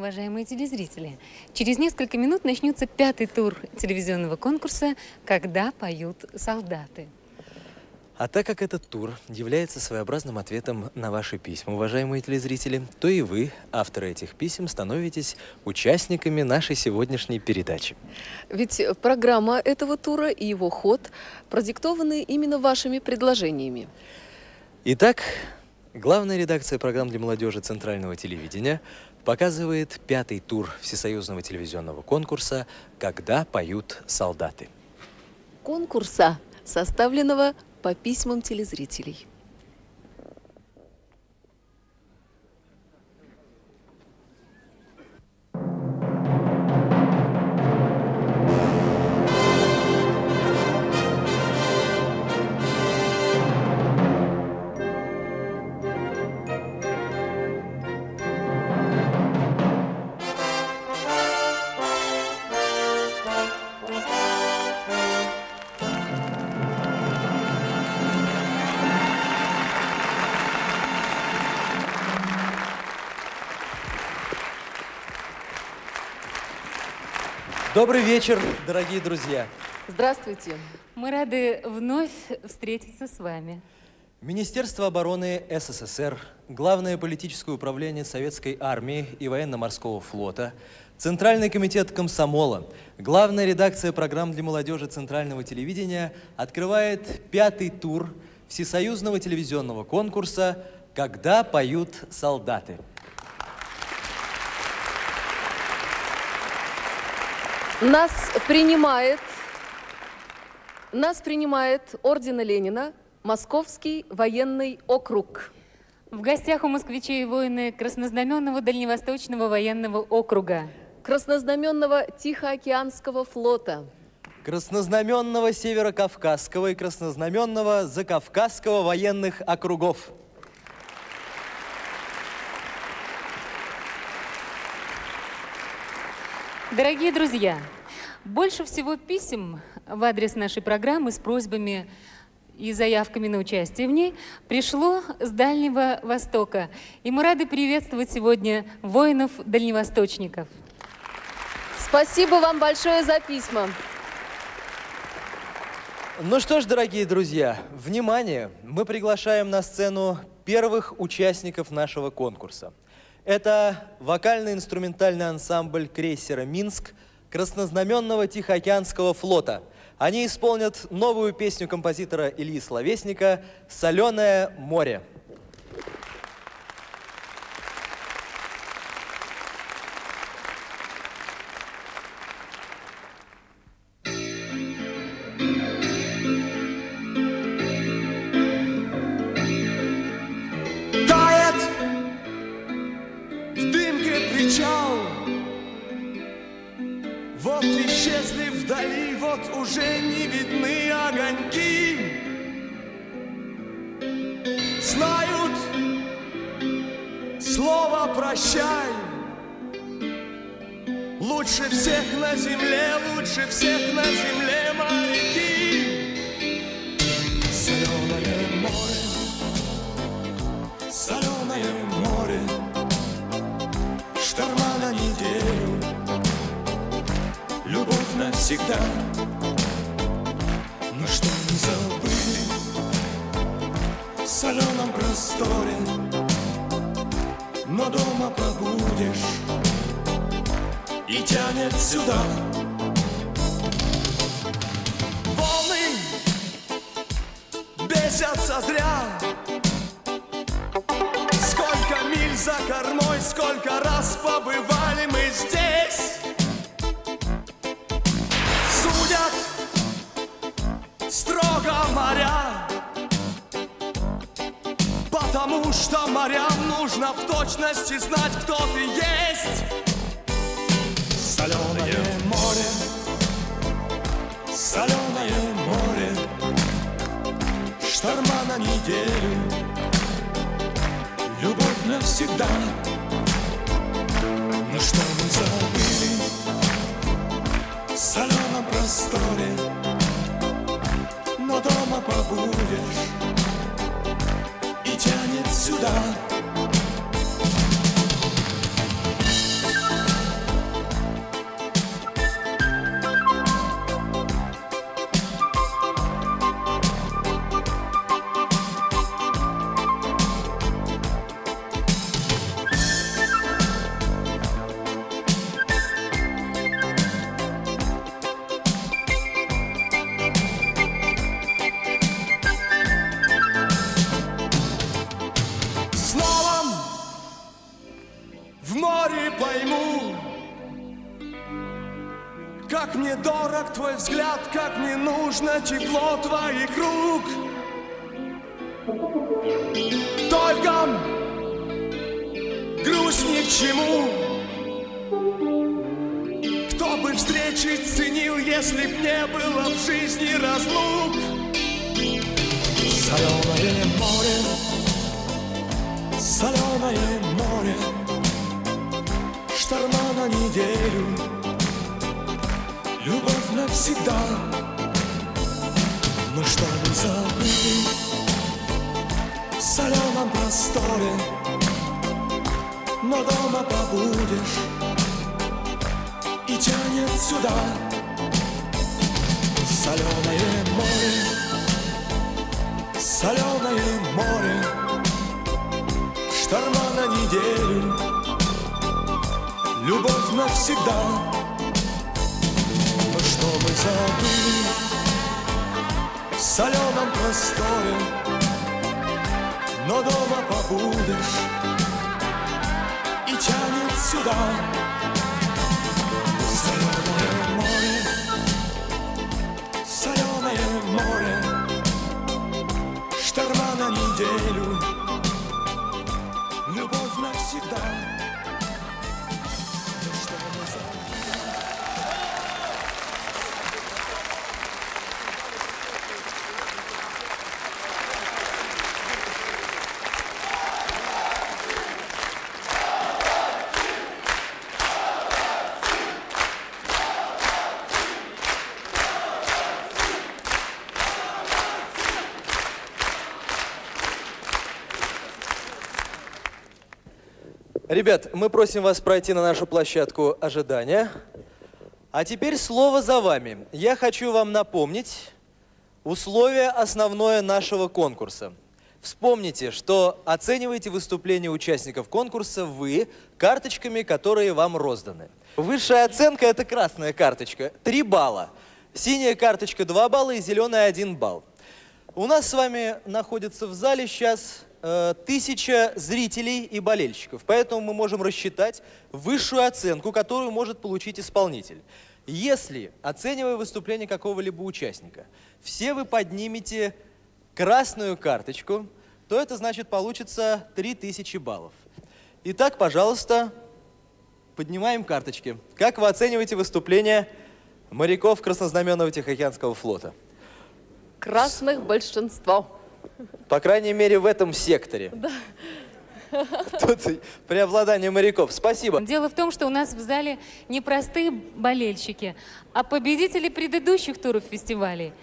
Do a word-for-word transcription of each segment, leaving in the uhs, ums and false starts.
уважаемые телезрители. Через несколько минут начнется пятый тур телевизионного конкурса «Когда поют солдаты». А так как этот тур является своеобразным ответом на ваши письма, уважаемые телезрители, то и вы, авторы этих писем, становитесь участниками нашей сегодняшней передачи. Ведь программа этого тура и его ход продиктованы именно вашими предложениями. Итак, главная редакция программ для молодежи Центрального телевидения показывает пятый тур всесоюзного телевизионного конкурса «Когда поют солдаты». Конкурса, составленного по письмам телезрителей. Добрый вечер, дорогие друзья! Здравствуйте! Мы рады вновь встретиться с вами. Министерство обороны СССР, Главное политическое управление Советской армии и военно-морского флота, Центральный комитет комсомола, главная редакция программ для молодежи Центрального телевидения открывает пятый тур всесоюзного телевизионного конкурса «Когда поют солдаты». Нас принимает, нас принимает ордена Ленина Московский военный округ. В гостях у москвичей воины Краснознаменного Дальневосточного военного округа, Краснознаменного Тихоокеанского флота, Краснознаменного Северокавказского и Краснознаменного Закавказского военных округов. Дорогие друзья, больше всего писем в адрес нашей программы с просьбами и заявками на участие в ней пришло с Дальнего Востока. И мы рады приветствовать сегодня воинов-дальневосточников. Спасибо вам большое за письма. Ну что ж, дорогие друзья, внимание! Мы приглашаем на сцену первых участников нашего конкурса. Это вокально-инструментальный ансамбль крейсера «Минск» Краснознаменного Тихоокеанского флота. Они исполнят новую песню композитора Ильи Словесника «Соленое море». Сюда. дорог твой взгляд, как мне нужно тепло твоих рук. Только грусть ни к чему. Кто бы встречи ценил, если б не было в жизни разлук. Соленое море, соленое море, шторма на неделю, любовь навсегда. Но что мы забыли в соленом просторе, но дома побудешь и тянет сюда. Соленое море, соленое море, шторма на неделю, любовь навсегда. Но мы забыли в соленом просторе, но дома побудешь и тянет сюда. Соленое море, соленое море, шторма на неделю, любовь навсегда. Ребят, мы просим вас пройти на нашу площадку ожидания. А теперь слово за вами. Я хочу вам напомнить условие основное нашего конкурса. Вспомните, что оцениваете выступления участников конкурса вы карточками, которые вам розданы. Высшая оценка – это красная карточка, три балла. Синяя карточка – два балла и зеленая – один балл. У нас с вами находится в зале сейчас тысяча зрителей и болельщиков. Поэтому мы можем рассчитать высшую оценку, которую может получить исполнитель. Если, оценивая выступление какого-либо участника, все вы поднимете красную карточку, то это значит получится три тысячи баллов. Итак, пожалуйста, поднимаем карточки. Как вы оцениваете выступление моряков Краснознаменного Тихоокеанского флота? Красных большинство. По крайней мере, в этом секторе. Да. Тут преобладание моряков. Спасибо. Дело в том, что у нас в зале не простые болельщики, а победители предыдущих туров фестивалей.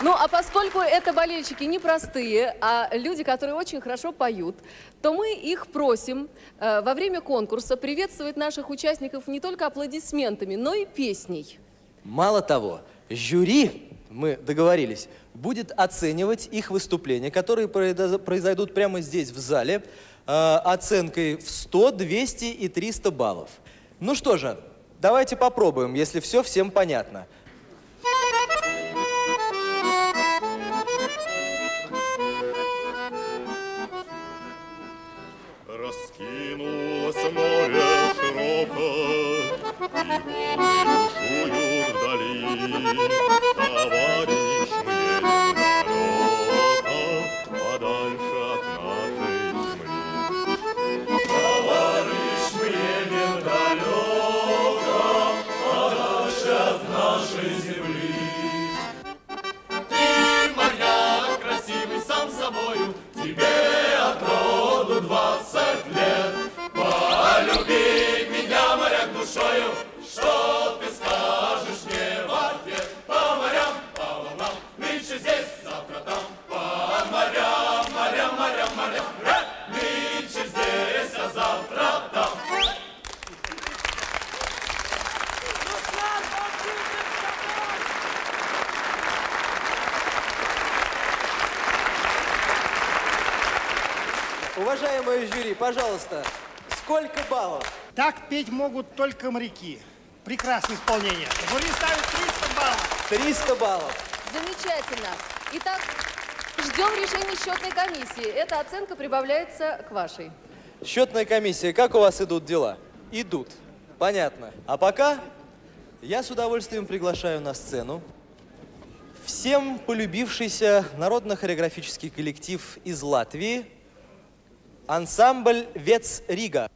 Ну, а поскольку это болельщики не простые, а люди, которые очень хорошо поют, то мы их просим э, во время конкурса приветствовать наших участников не только аплодисментами, но и песней. Мало того, жюри, мы договорились, будет оценивать их выступления, которые произойдут прямо здесь, в зале, э, оценкой в сто, двести и триста баллов. Ну что же, давайте попробуем, если все всем понятно. Раскинулось море широко, и горы бушуют вдали, товарищи. Уважаемые жюри, пожалуйста, сколько баллов? Так петь могут только моряки. Прекрасное исполнение. Жюри ставит триста баллов. триста баллов. Замечательно. Итак, ждем решения счетной комиссии. Эта оценка прибавляется к вашей. Счетная комиссия, как у вас идут дела? Идут. Понятно. А пока я с удовольствием приглашаю на сцену всем полюбившийся народно-хореографический коллектив из Латвии, ансамбль «Вец Рига».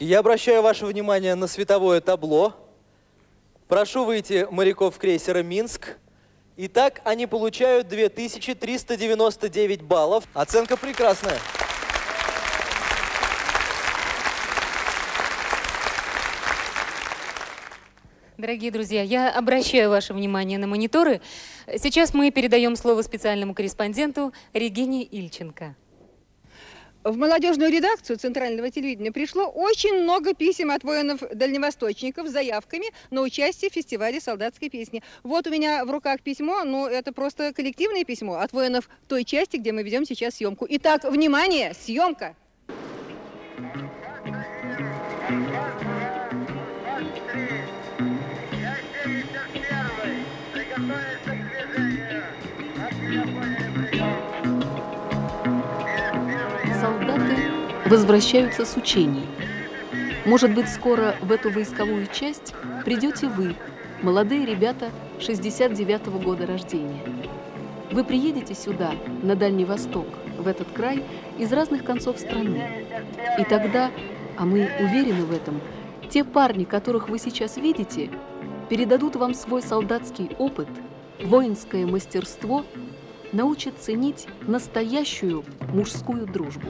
Я обращаю ваше внимание на световое табло. Прошу выйти моряков крейсера «Минск». Итак, они получают две тысячи триста девяносто девять баллов. Оценка прекрасная. Дорогие друзья, я обращаю ваше внимание на мониторы. Сейчас мы передаем слово специальному корреспонденту Регине Ильченко. В молодежную редакцию Центрального телевидения пришло очень много писем от воинов-дальневосточников с заявками на участие в фестивале солдатской песни. Вот у меня в руках письмо, но это просто коллективное письмо от воинов той части, где мы ведем сейчас съемку. Итак, внимание, съемка! Возвращаются с учений. Может быть, скоро в эту войсковую часть придете вы, молодые ребята шестьдесят девятого года рождения. Вы приедете сюда, на Дальний Восток, в этот край, из разных концов страны. И тогда, а мы уверены в этом, те парни, которых вы сейчас видите, передадут вам свой солдатский опыт, воинское мастерство, научат ценить настоящую мужскую дружбу.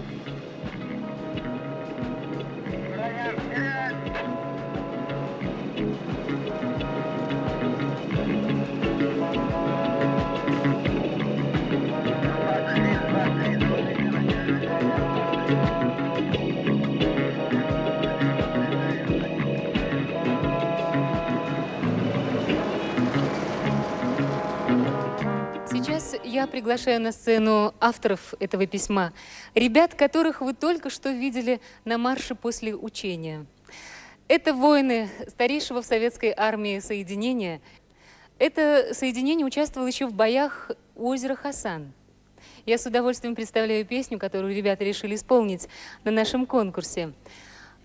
я приглашаю на сцену авторов этого письма. Ребят, которых вы только что видели на марше после учения. Это воины старейшего в советской армии соединения. Это соединение участвовало еще в боях у озера Хасан. Я с удовольствием представляю песню, которую ребята решили исполнить на нашем конкурсе.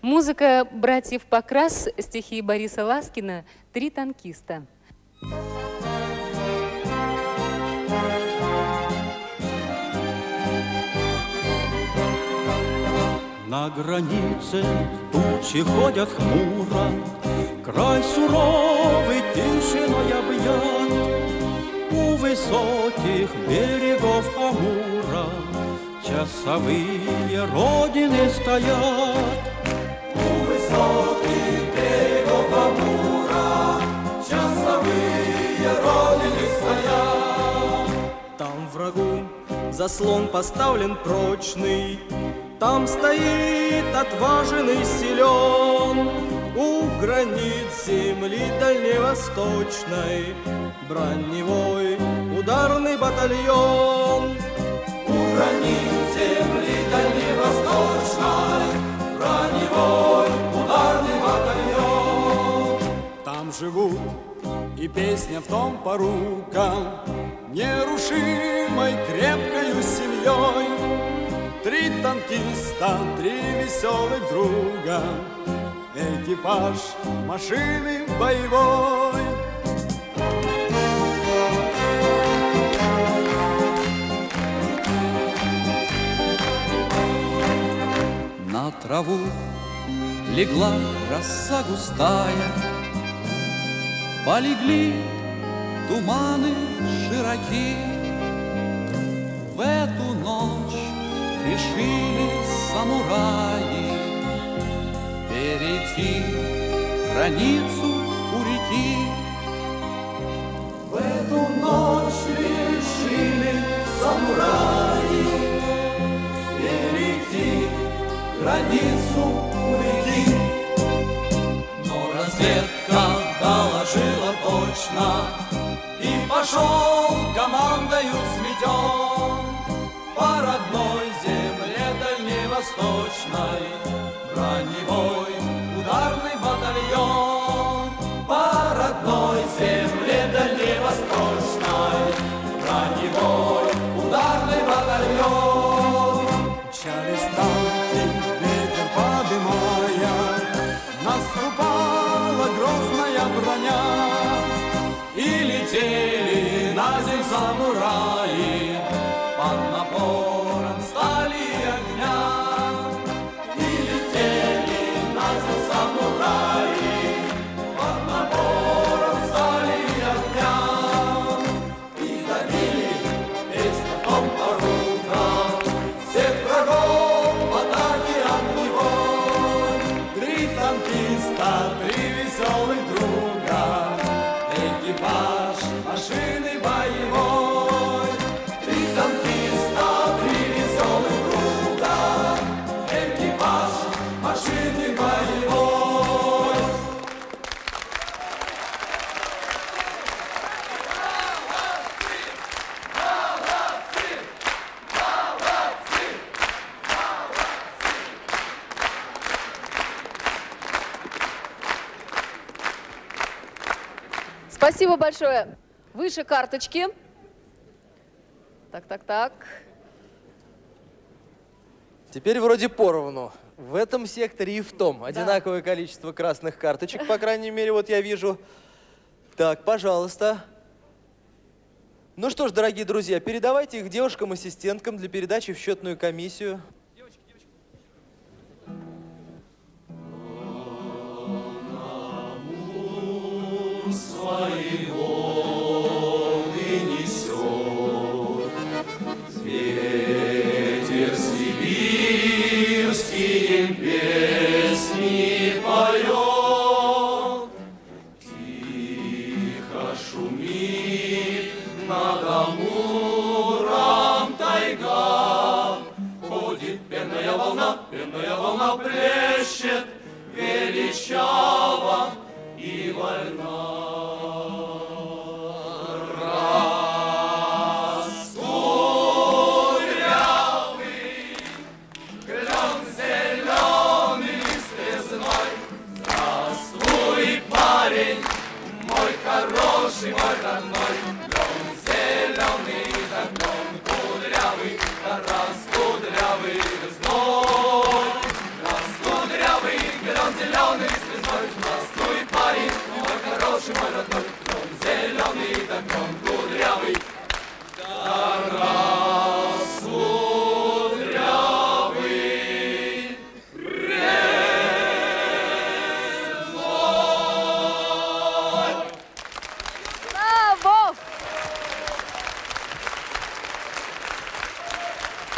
Музыка «Братьев Покрас», стихи Бориса Ласкина, «Три танкиста». На границе тучи ходят хмуро, край суровый тишиной объят. У высоких берегов Амура часовые родины стоят. У высоких берегов Амура часовые родины стоят. Там врагу заслон поставлен прочный, там стоит отважен и силен. У границ земли дальневосточной броневой ударный батальон. У границ земли дальневосточной броневой ударный батальон. Там живут и песня в том порука нерушимой крепкою семьей. Три танкиста, три веселых друга, экипаж машины боевой. На траву легла роса густая, полегли туманы широки. В эту ночь решили самураи перейти границу у реки. В эту ночь решили самураи перейти границу у реки. Но разведка доложила точно, и пошел командою сметен по родной земле дальневосточной броневой ударный батальон. По родной земле дальневосточной броневой ударный батальон. Через танки ветер подымая, наступала грозная броня, и летели на земь самураи. Под напором стали огня, и летели нас самураи. Под напором стали огня, и добили песню порука всех врагов в атаке огневой. Три танкиста, три веселых друга, экипаж машины боевой. Спасибо большое. Выше карточки. Так, так, так. Теперь вроде поровну. В этом секторе и в том. Да. Одинаковое количество красных карточек, по крайней мере, вот я вижу. Так, пожалуйста. Ну что ж, дорогие друзья, передавайте их девушкам-ассистенткам для передачи в счетную комиссию. Свои волны несет ветер сибирский, песни поет. Тихо шумит над Амуром тайга, ходит пенная волна, пенная волна плещет величаво и вольна. Раз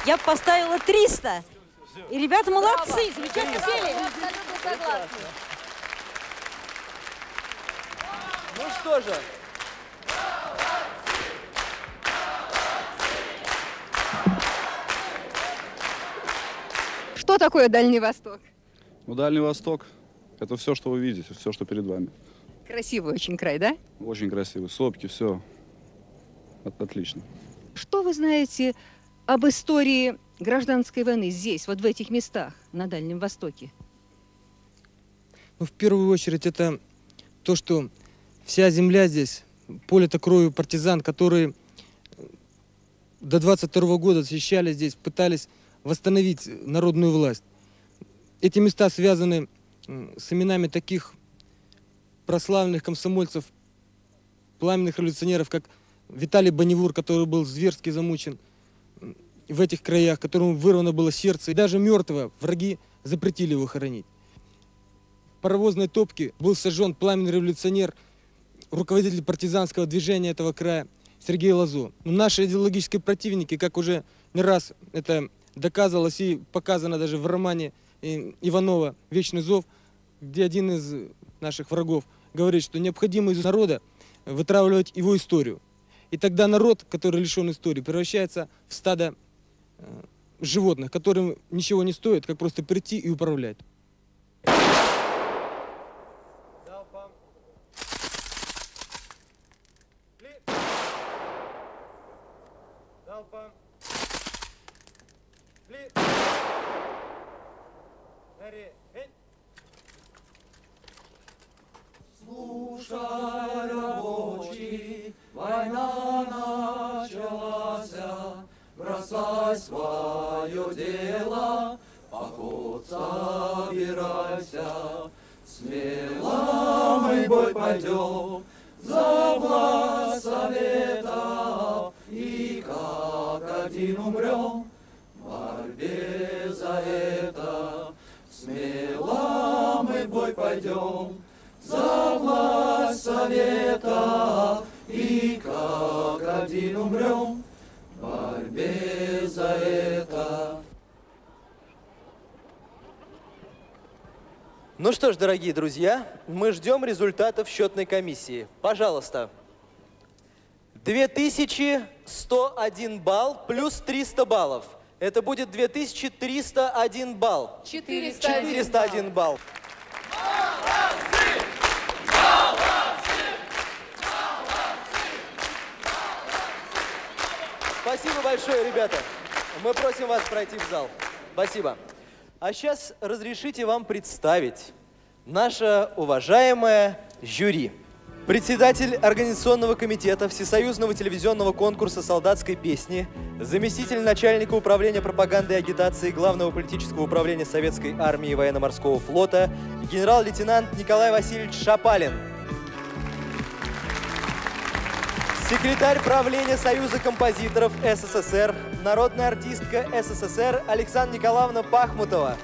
Я поставила триста. И ребята молодцы, замечательно сели. Ну что же. Что такое Дальний Восток? Ну, Дальний Восток – это все, что вы видите, все, что перед вами. Красивый очень край, да? Очень красивый. Сопки, все. Отлично. Что вы знаете об истории гражданской войны здесь, вот в этих местах, на Дальнем Востоке? Ну, в первую очередь, это то, что вся земля здесь полита кровью партизан, которые до двадцать второго года защищали здесь, пытались восстановить народную власть. Эти места связаны с именами таких прославленных комсомольцев, пламенных революционеров, как Виталий Боневур, который был зверски замучен в этих краях, которому вырвано было сердце. И даже мертвого враги запретили его хоронить. В паровозной топке был сожжен пламенный революционер, руководитель партизанского движения этого края Сергей Лазо. Но наши идеологические противники, как уже не раз это доказывалось и показано даже в романе Иванова «Вечный зов», где один из наших врагов говорит, что необходимо из народа вытравливать его историю. И тогда народ, который лишен истории, превращается в стадо животных, которым ничего не стоит, как просто прийти и управлять. Слушай, рабочий, война началась, бросай свое дело, поход собирайся, смело мы в бой пойдем, за власть совета, и как один умрем, в борьбе за это, смело мы в бой пойдем. За власть совета, и как один умрем, в борьбе за это. Ну что ж, дорогие друзья, мы ждем результатов счетной комиссии. Пожалуйста. две тысячи сто один балл плюс триста баллов. Это будет две тысячи триста один балл. четыреста один, четыреста один балл. Спасибо большое, ребята. Мы просим вас пройти в зал. Спасибо. А сейчас разрешите вам представить наше уважаемое жюри. Председатель Организационного комитета Всесоюзного телевизионного конкурса солдатской песни, заместитель начальника управления пропаганды и агитации Главного политического управления Советской армии и военно-морского флота, генерал-лейтенант Николай Васильевич Шапалин. Секретарь правления Союза композиторов СССР, народная артистка СССР Александра Николаевна Пахмутова.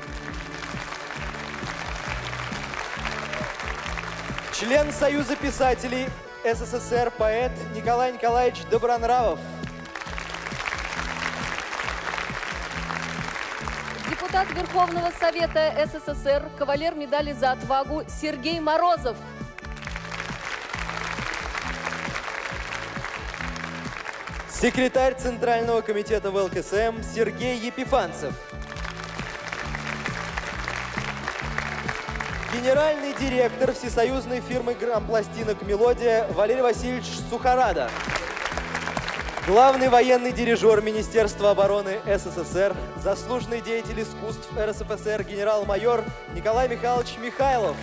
Член Союза писателей СССР, поэт Николай Николаевич Добронравов. Депутат Верховного Совета СССР, кавалер медали за отвагу Сергей Морозов. Секретарь Центрального комитета ВЛКСМ Сергей Епифанцев. Генеральный директор всесоюзной фирмы грампластинок «Мелодия» Валерий Васильевич Сухорада. Главный военный дирижер Министерства обороны СССР, заслуженный деятель искусств РСФСР генерал-майор Николай Михайлович Михайлов.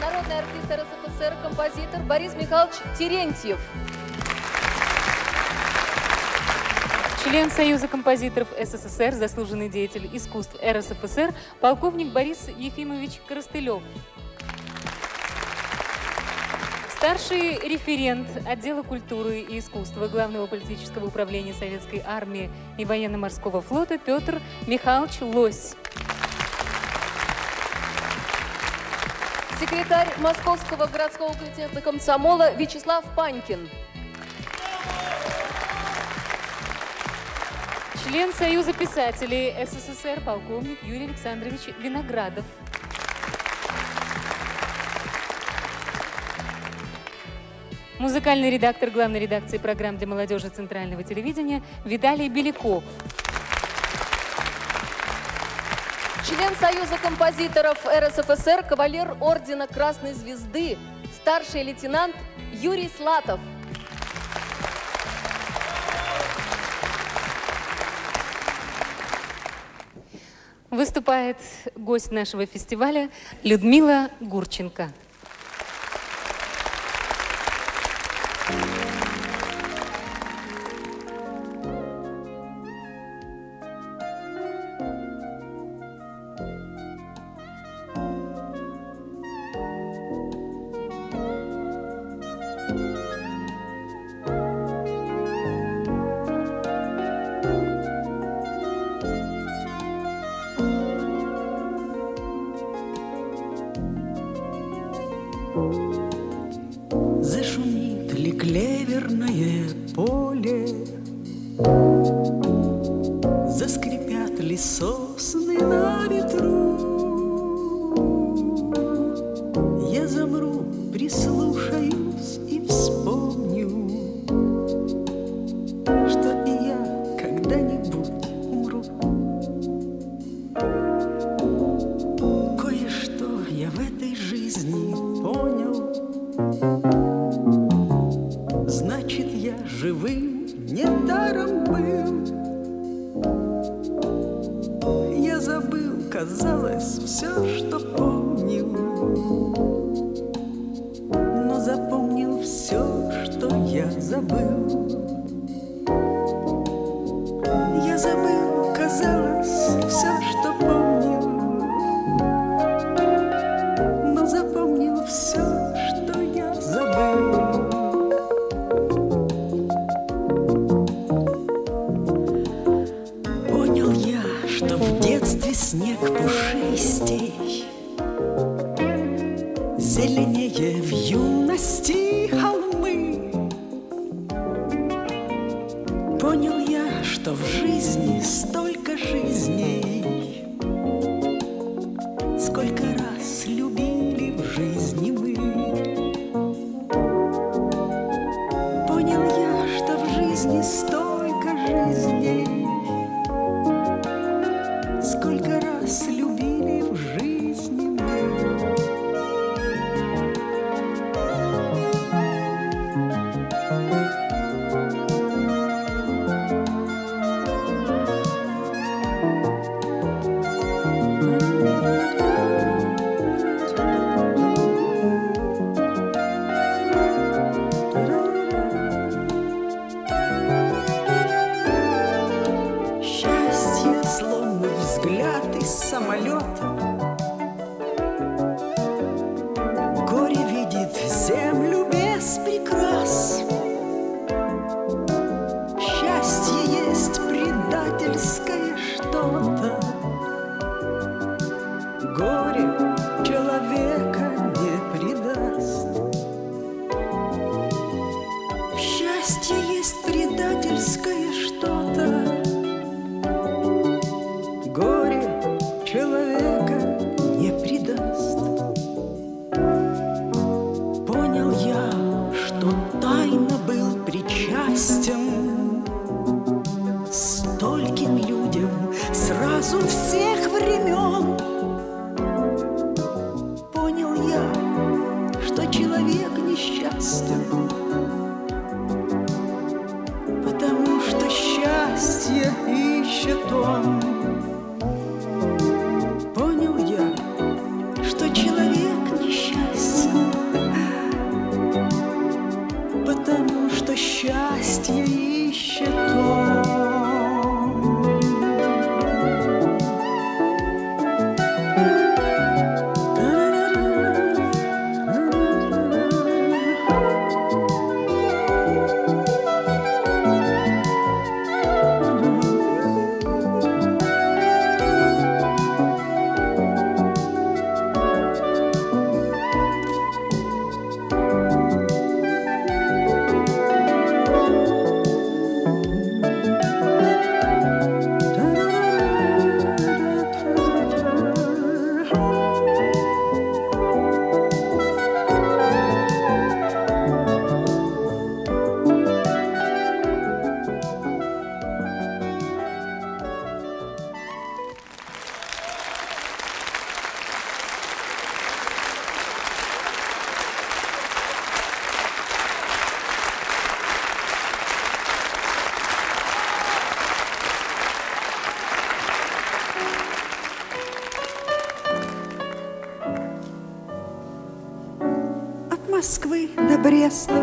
Народный артист РСФСР, композитор Борис Михайлович Терентьев. Член Союза композиторов СССР, заслуженный деятель искусств РСФСР, полковник Борис Ефимович Коростылёв. Старший референт отдела культуры и искусства Главного политического управления Советской армии и военно-морского флота Петр Михайлович Лось. Секретарь Московского городского комитета комсомола Вячеслав Панькин. член Союза писателей СССР, полковник Юрий Александрович Виноградов. Музыкальный редактор главной редакции программ для молодежи Центрального телевидения Виталий Беликов. Член Союза композиторов РСФСР, кавалер ордена Красной Звезды, старший лейтенант Юрий Слатов. Выступает гость нашего фестиваля Людмила Гурченко. креста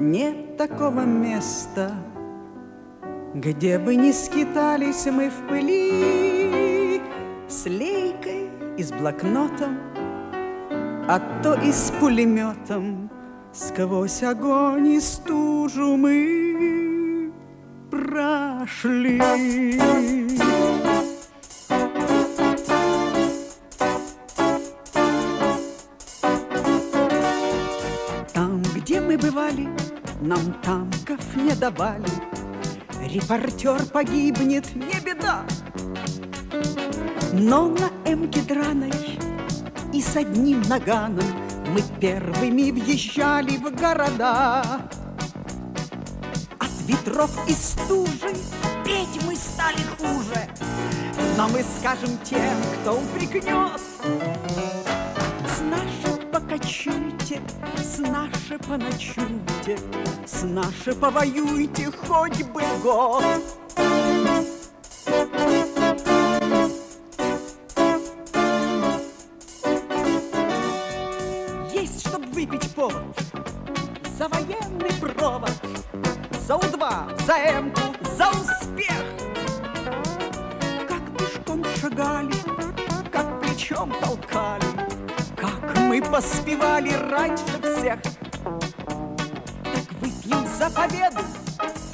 нет такого места, где бы не скитались мы в пыли с лейкой и с блокнотом, а то и с пулеметом. Сквозь огонь и стужу мы прошли. Там, где мы бывали, нам танков не давали. Репортер погибнет, не беда, но на эмке драной и с одним наганом мы первыми въезжали в города. От ветров и стужи петь мы стали хуже, но мы скажем тем, кто упрекнет: с наше покачуйте, с наше поночуйте, с наше повоюйте хоть бы год. Есть, чтоб выпить повод за военный провод, за У два, за М-ку, за успех. Как пешком шагали, как плечом толкали, как мы поспевали раньше всех. Так выпьем за победу,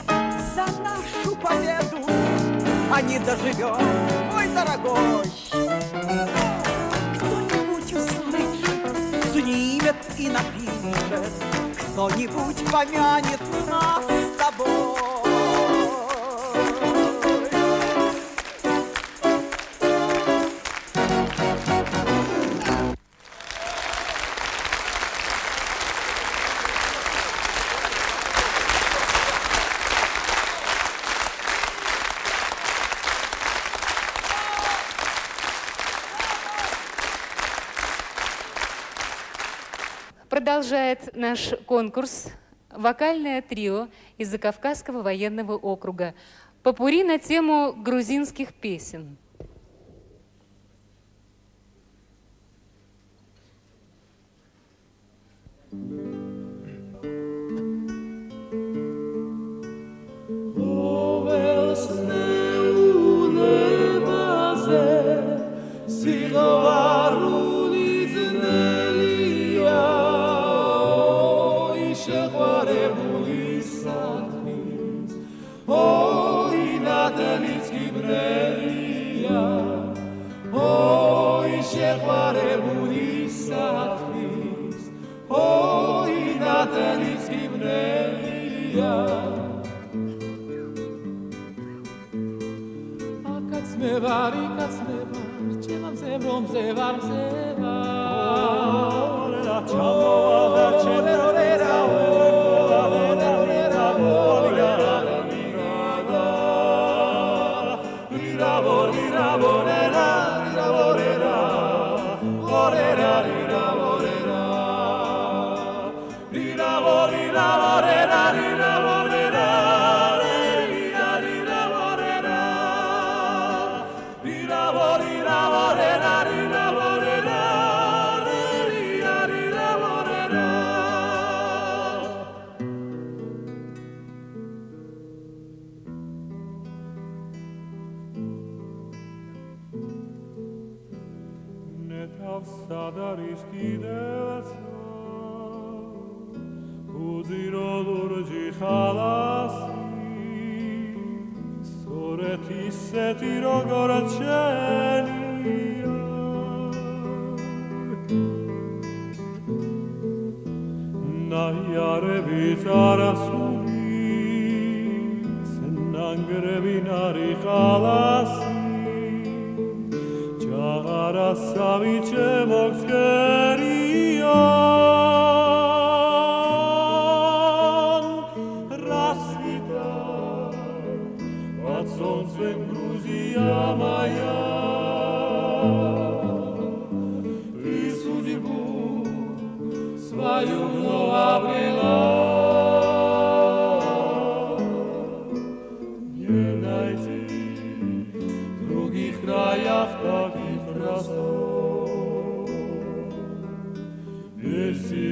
за нашу победу, а не доживем, мой дорогой. И напишет, кто-нибудь помянет нас с тобой. Продолжает наш конкурс вокальное трио из Закавказского военного округа. Попурри на тему грузинских песен.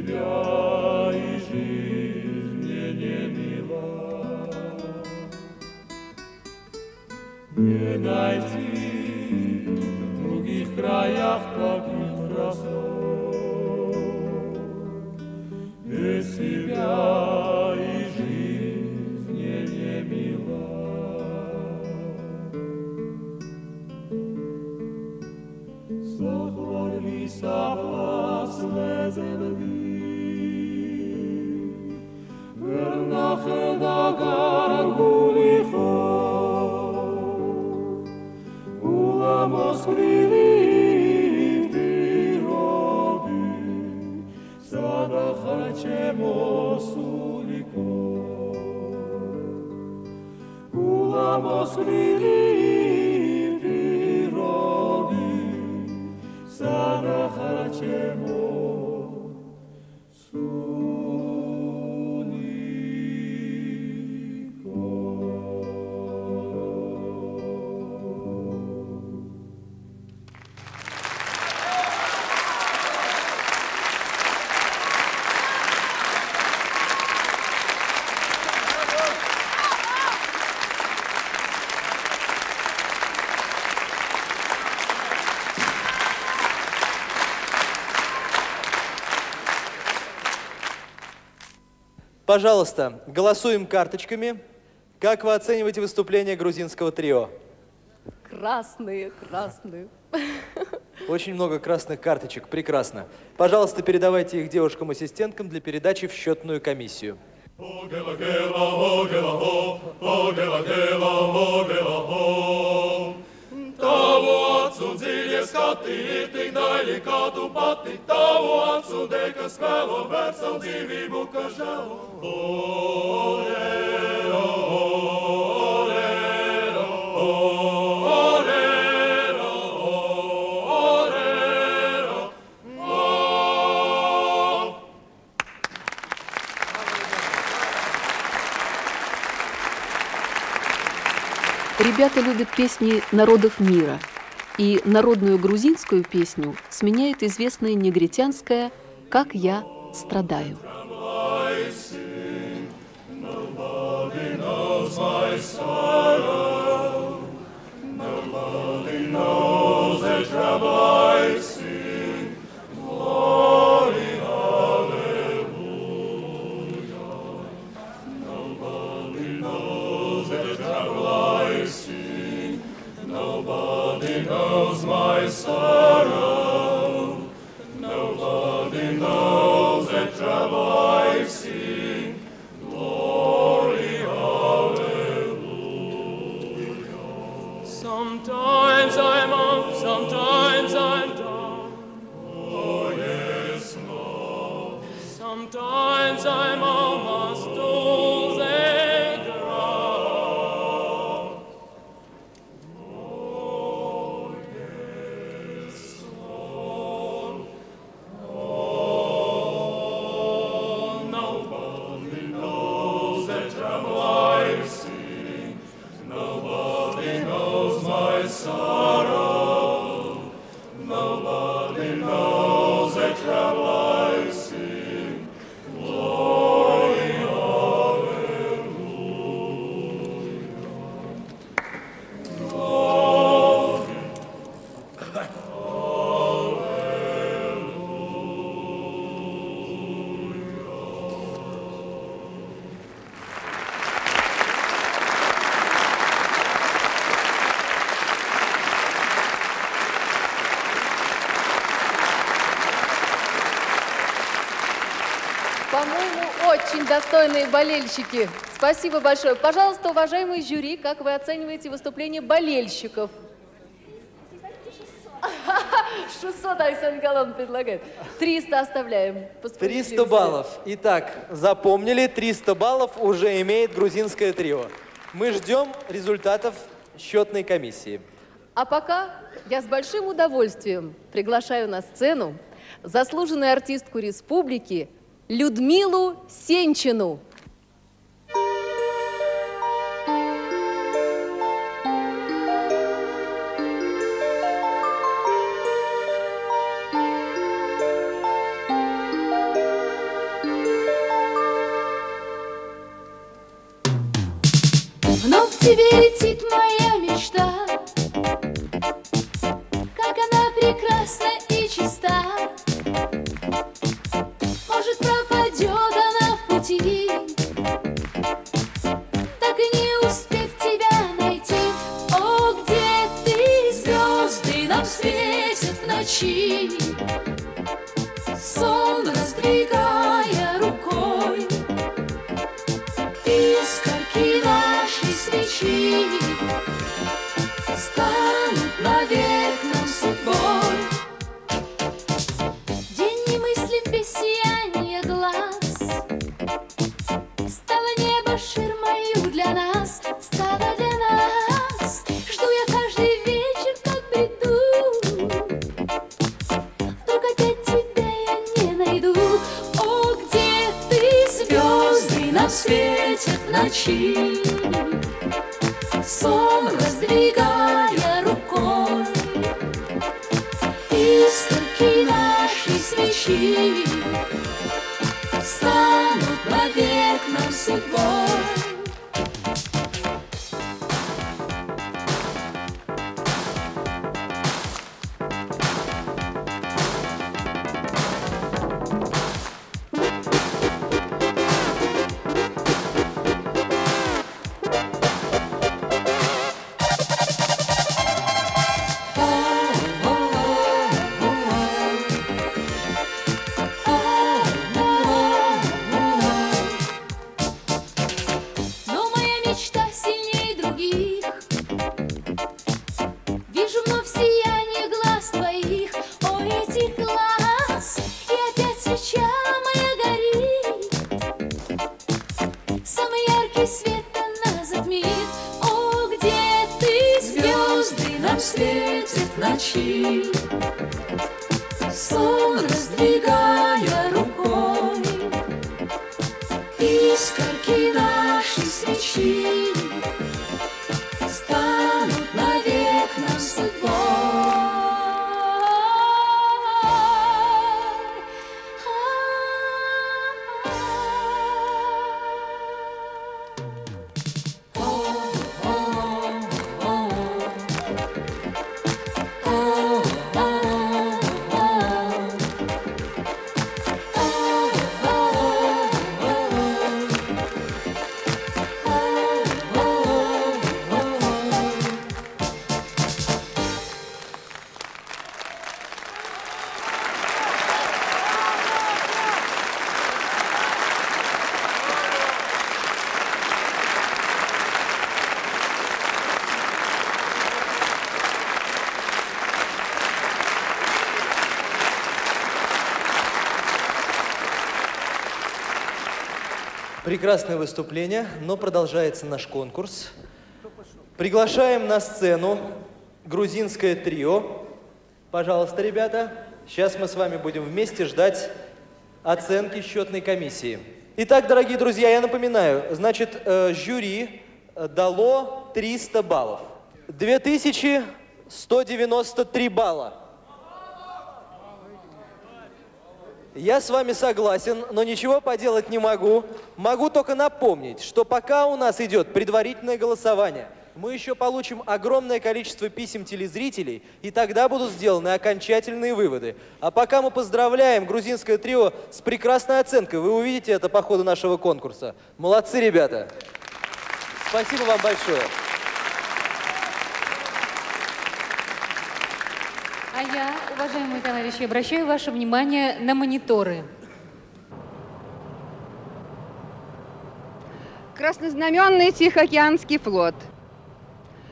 Тебя и Не найти в других краях таких красот. Без себя и жизнь мне не мила. Сотворись опасной земли, вернах до горгулей хор. Москвили ты роби, задахачемо сулико. Кула Москвили ты роби, задахачемо сулико. Пожалуйста, голосуем карточками. Как вы оцениваете выступление грузинского трио? Красные, красные. Очень много красных карточек. Прекрасно. Пожалуйста, передавайте их девушкам-ассистенткам для передачи в счетную комиссию. Того отсудили скоты, ты далеко тупоты, того отсудека скало, версал диви букажало. Олеро, олеро, олеро, олеро, олеро. Ребята любят песни народов мира. И народную грузинскую песню сменяет известная негритянская «Как я страдаю». Достойные болельщики, спасибо большое. Пожалуйста, уважаемые жюри, как вы оцениваете выступление болельщиков? шестьсот Айсен Галан предлагает. триста оставляем. триста баллов. Итак, запомнили, триста баллов уже имеет грузинское трио. Мы ждем результатов счетной комиссии. А пока я с большим удовольствием приглашаю на сцену заслуженную артистку республики Людмилу Сенчину. Вновь к тебе летит моя мечта, как она прекрасна и чиста. Может, пропадет она в пути, так и не успев тебя найти. О, где ты, звезды нам светят в ночи, сон раздвигая рукой, искорки нашей свечи станут навек нам судьбой. День немыслим без сияния глаз, стало небо ширмою для нас, стало для нас. Жду я каждый вечер, как приду, вдруг опять тебя я не найду. О, где ты, звезды нам светят ночи, сон раздвигая рукой, искорки нашей свечи станут навек нам судьбой. Прекрасное выступление, но продолжается наш конкурс. Приглашаем на сцену грузинское трио. Пожалуйста, ребята, сейчас мы с вами будем вместе ждать оценки счетной комиссии. Итак, дорогие друзья, я напоминаю, значит, жюри дало триста баллов. две тысячи сто девяносто три балла. Я с вами согласен, но ничего поделать не могу. Могу только напомнить, что пока у нас идет предварительное голосование, мы еще получим огромное количество писем телезрителей, и тогда будут сделаны окончательные выводы. А пока мы поздравляем грузинское трио с прекрасной оценкой. Вы увидите это по ходу нашего конкурса. Молодцы, ребята! Спасибо вам большое. А я, уважаемые товарищи, обращаю ваше внимание на мониторы. Краснознаменный Тихоокеанский флот.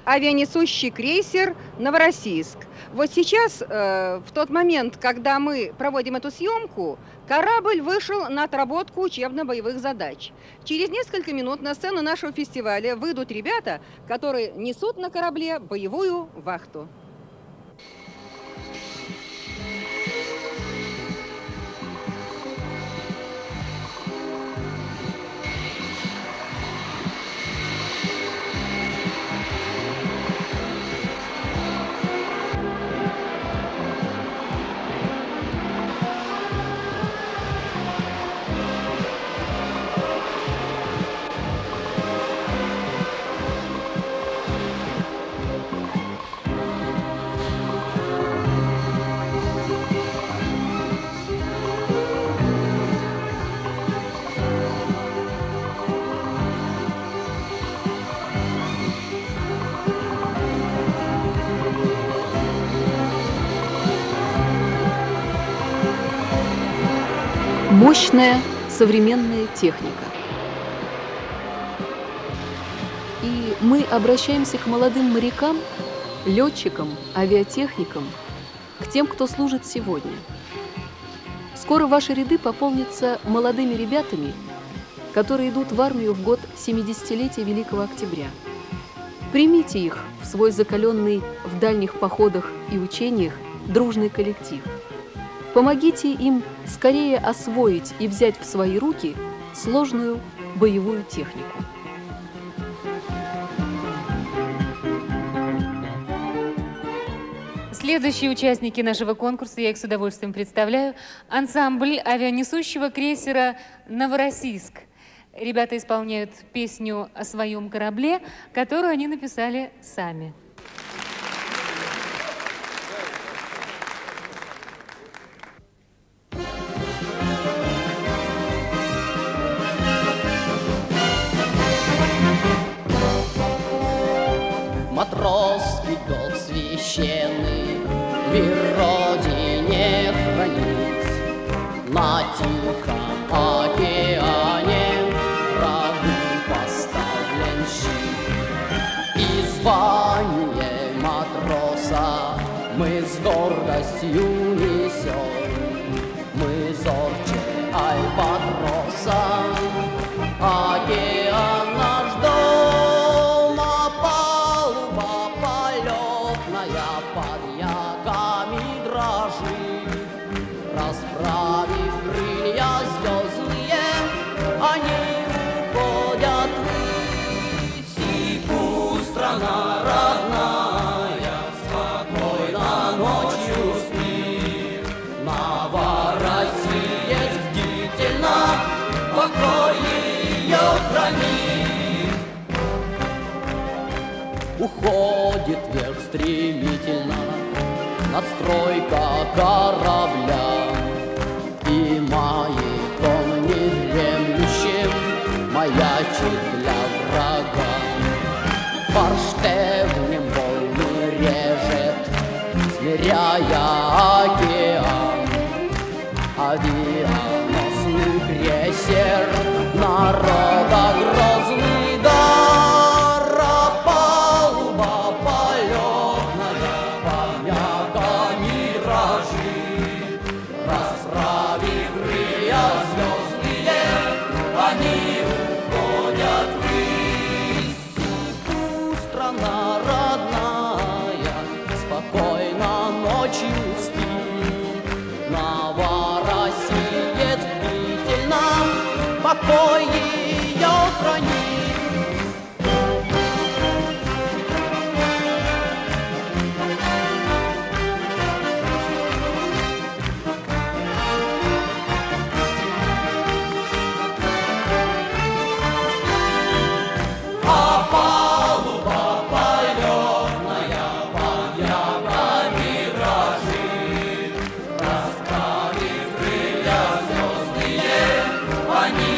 Авианесущий крейсер «Новороссийск». Вот сейчас, э, в тот момент, когда мы проводим эту съемку, корабль вышел на отработку учебно-боевых задач. Через несколько минут на сцену нашего фестиваля выйдут ребята, которые несут на корабле боевую вахту. Мощная современная техника. И мы обращаемся к молодым морякам, летчикам, авиатехникам, к тем, кто служит сегодня. Скоро ваши ряды пополнятся молодыми ребятами, которые идут в армию в год семидесятилетия Великого Октября. Примите их в свой закаленный в дальних походах и учениях дружный коллектив. Помогите им скорее освоить и взять в свои руки сложную боевую технику. Следующие участники нашего конкурса, я их с удовольствием представляю, ансамбль авианесущего крейсера «Новороссийск». Ребята исполняют песню о своем корабле, которую они написали сами. Матросский долг священный мир Родине хранит, на тихом океане врагу поставлен щит. И звание матроса мы с гордостью несем, мы зорче Альбатроса, океан наш дом. Уходит вверх стремительно надстройка корабля, и маяком недремлющим маячит для врага. Форштевнем волны режет, смиряя океан, авианосный крейсер народа грозный дар. Покой ее хранит. А палуба полетная, подняла миражи, расправив крылья звездные, они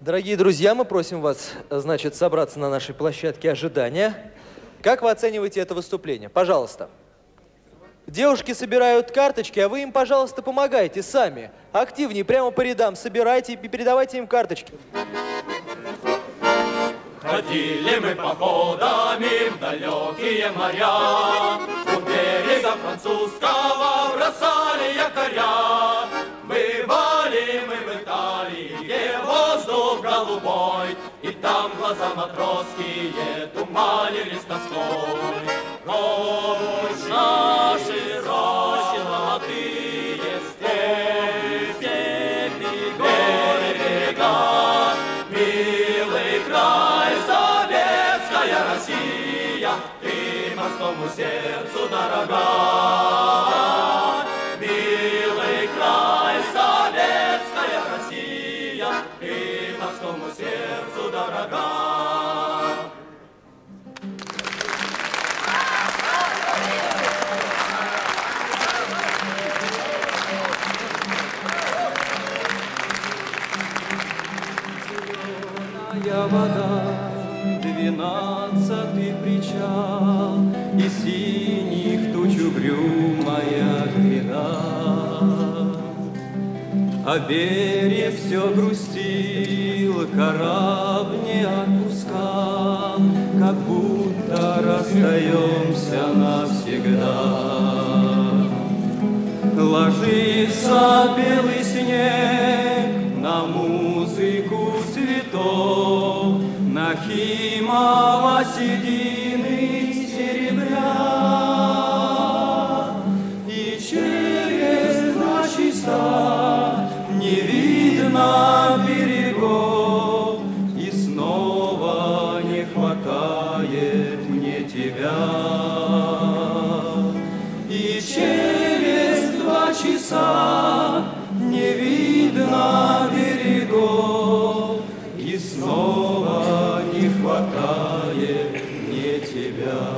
Дорогие друзья, мы просим вас, значит, собраться на нашей площадке ожидания. Как вы оцениваете это выступление? Пожалуйста. Девушки собирают карточки, а вы им, пожалуйста, помогайте сами. Активнее, прямо по рядам собирайте и передавайте им карточки. Ходили мы походами в далекие моря, у берега французского бросали якоря. Бывали мы в Италии, где воздух голубой, и там глаза матросские туманились тоской. Рощи наши, рощи золотые, степи, горы, берега, милый край, советская Россия, ты морской сердцу дорога, милый край, советская Россия, и морскому сердцу дорога. Зеленая вода, двенадцатый причал, и синих туч угрюмая гряда. А берег все грустил, корабль не отпускал, как будто расстаемся навсегда. Ложится белый снег на музыку цветов, Нахимова седины серебря, и через два часа не видно берегов, и снова не хватает мне тебя, и через два часа не видно берегов, и снова хватает мне тебя.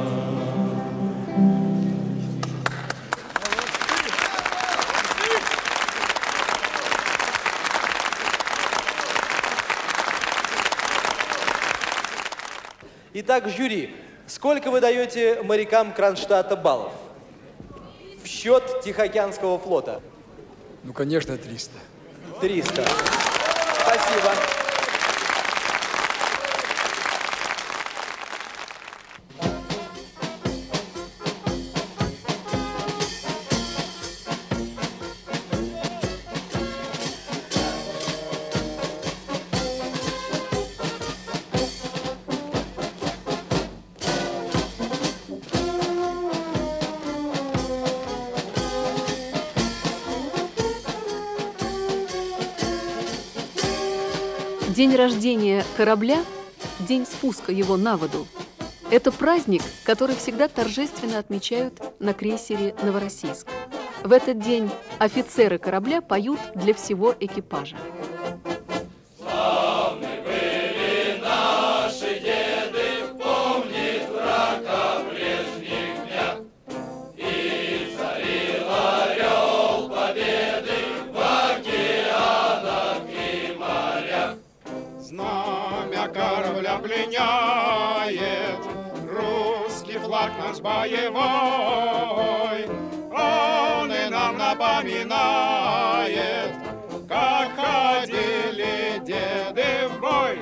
Итак, жюри, сколько вы даете морякам Кронштадта баллов в счет Тихоокеанского флота? Ну, конечно, триста. триста. Спасибо. День рождения корабля, день спуска его на воду – это праздник, который всегда торжественно отмечают на крейсере «Новороссийск». В этот день офицеры корабля поют для всего экипажа. Пленяет русский флаг наш боевой, он и нам напоминает, как ходили деды в бой.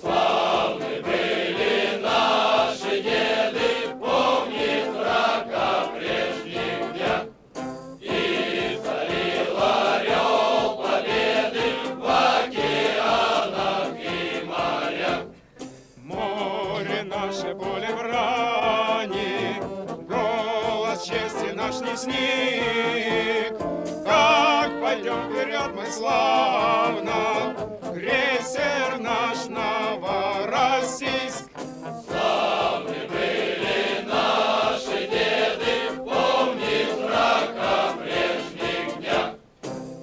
Славны были наши деды, помнит врага прежних дня, и царил орел победы в океанах и морях. Наше поле брани, голос чести наш не сник. Как пойдем вперед мы славно, крейсер наш Новороссийск. Славны были наши деды, помним врага прежних дня,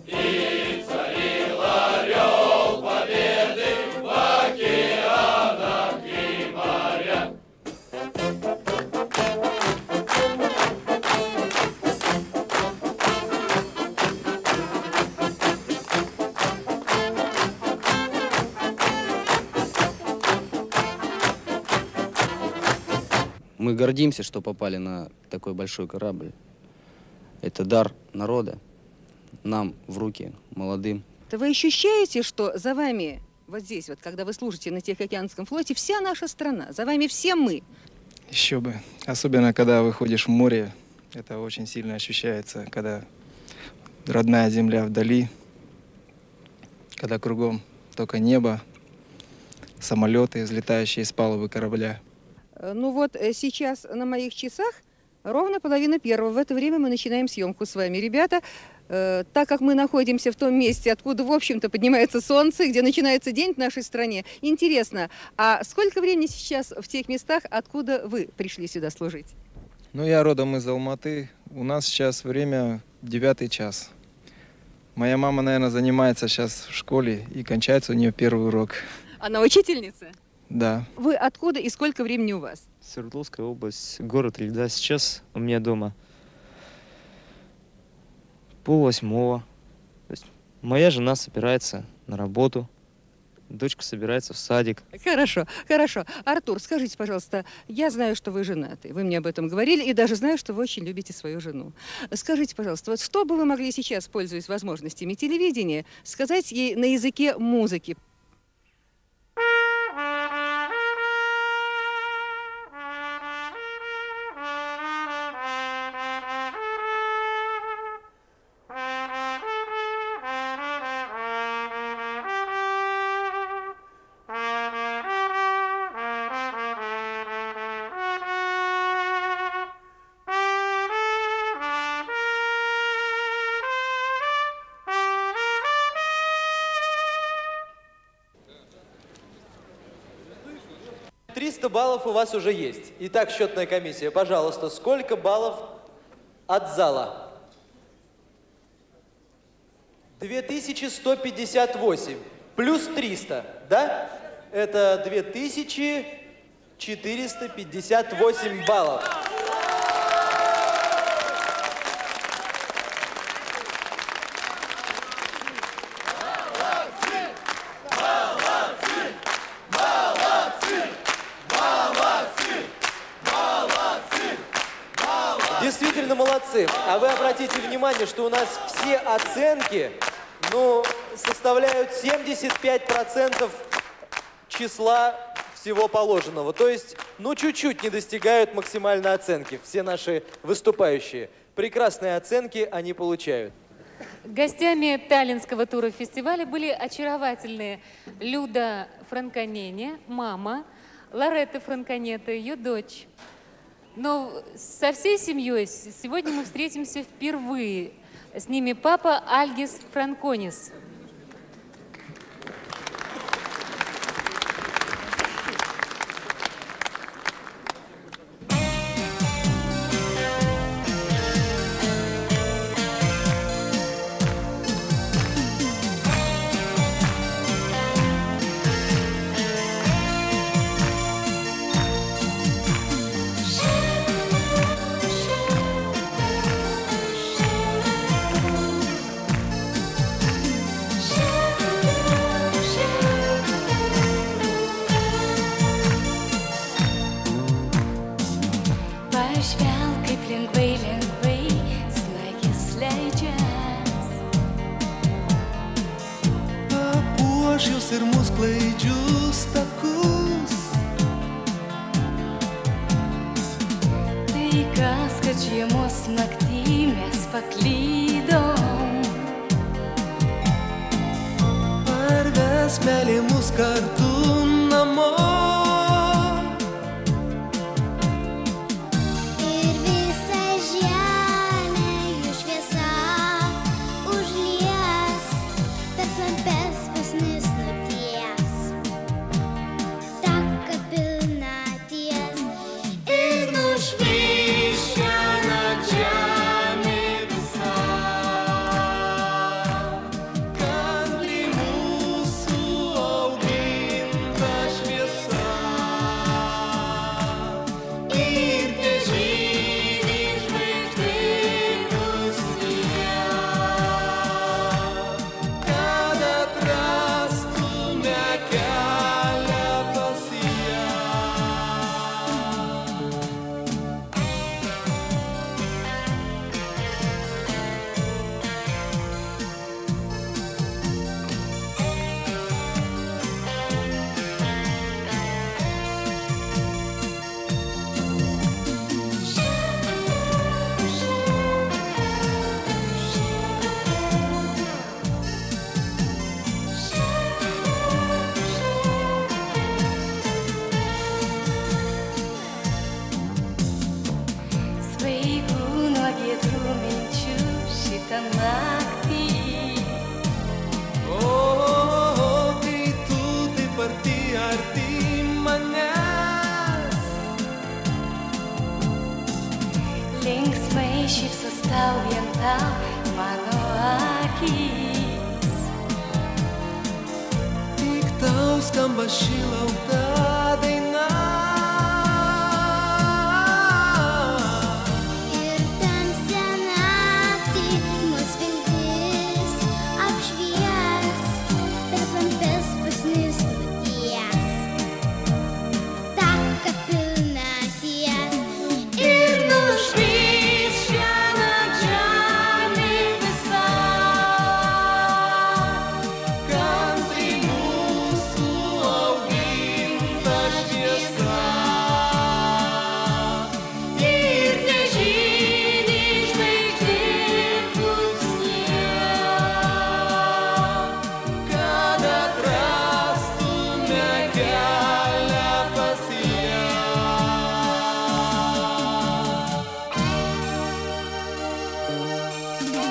и царил орел победы в океанах. Мы гордимся, что попали на такой большой корабль. Это дар народа нам в руки, молодым. То вы ощущаете, что за вами вот здесь, вот, когда вы служите на Тихоокеанском флоте, вся наша страна, за вами все мы? Еще бы. Особенно, когда выходишь в море, это очень сильно ощущается, когда родная земля вдали, когда кругом только небо, самолеты, взлетающие с палубы корабля. Ну вот сейчас на моих часах ровно половина первого. В это время мы начинаем съемку с вами, ребята. Э, так как мы находимся в том месте, откуда, в общем-то, поднимается солнце, где начинается день в нашей стране, интересно, а сколько времени сейчас в тех местах, откуда вы пришли сюда служить? Ну, я родом из Алматы. У нас сейчас время девятый час. Моя мама, наверное, занимается сейчас в школе, и кончается у нее первый урок. Она учительница? Да. Вы откуда и сколько времени у вас? Свердловская область, город Рельда. Сейчас у меня дома пол восьмого. Моя жена собирается на работу, дочка собирается в садик. Хорошо, хорошо. Артур, скажите, пожалуйста, я знаю, что вы женаты, вы мне об этом говорили, и даже знаю, что вы очень любите свою жену. Скажите, пожалуйста, вот что бы вы могли сейчас, пользуясь возможностями телевидения, сказать ей на языке музыки? Баллов у вас уже есть. Итак, счетная комиссия, пожалуйста, сколько баллов от зала? две тысячи сто пятьдесят восемь плюс триста, да? Это две тысячи четыреста пятьдесят восемь баллов. А вы обратите внимание, что у нас все оценки, ну, составляют семьдесят пять процентов числа всего положенного. То есть, ну, чуть-чуть не достигают максимальной оценки все наши выступающие. Прекрасные оценки они получают. Гостями таллинского тура фестиваля были очаровательные Люда Франконене, мама, Лоретта Франконетта, ее дочь. Но со всей семьей сегодня мы встретимся впервые. С ними папа Альгис Франконис. Омском башилом тадына. Иртанся нахты, мос вильдис, обшвияс, тапантес пуснис путияс. Так, как ты насияс, ир нужны шанаджами песа. Кантри мусу овгин таждеса. Ир тежи нижный дир пусня. Когда трасту мягяля пасия. Ир нужны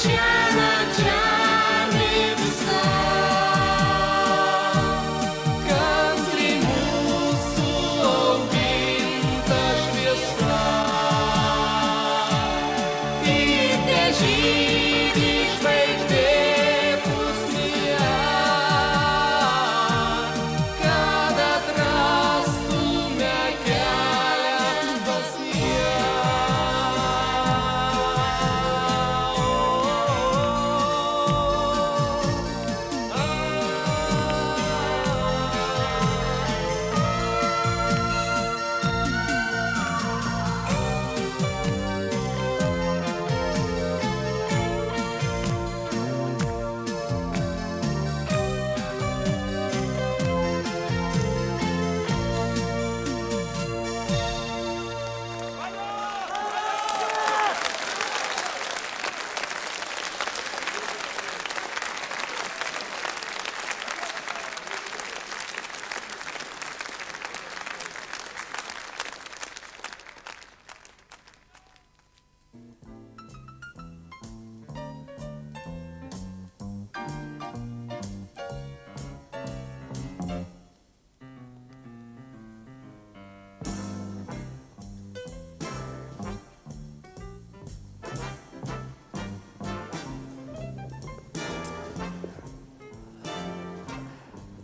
шанаджами песа. Кантри мусу овгин таждеса. Ир тежи нижний дир пусня. Когда трасту мягяля пасия.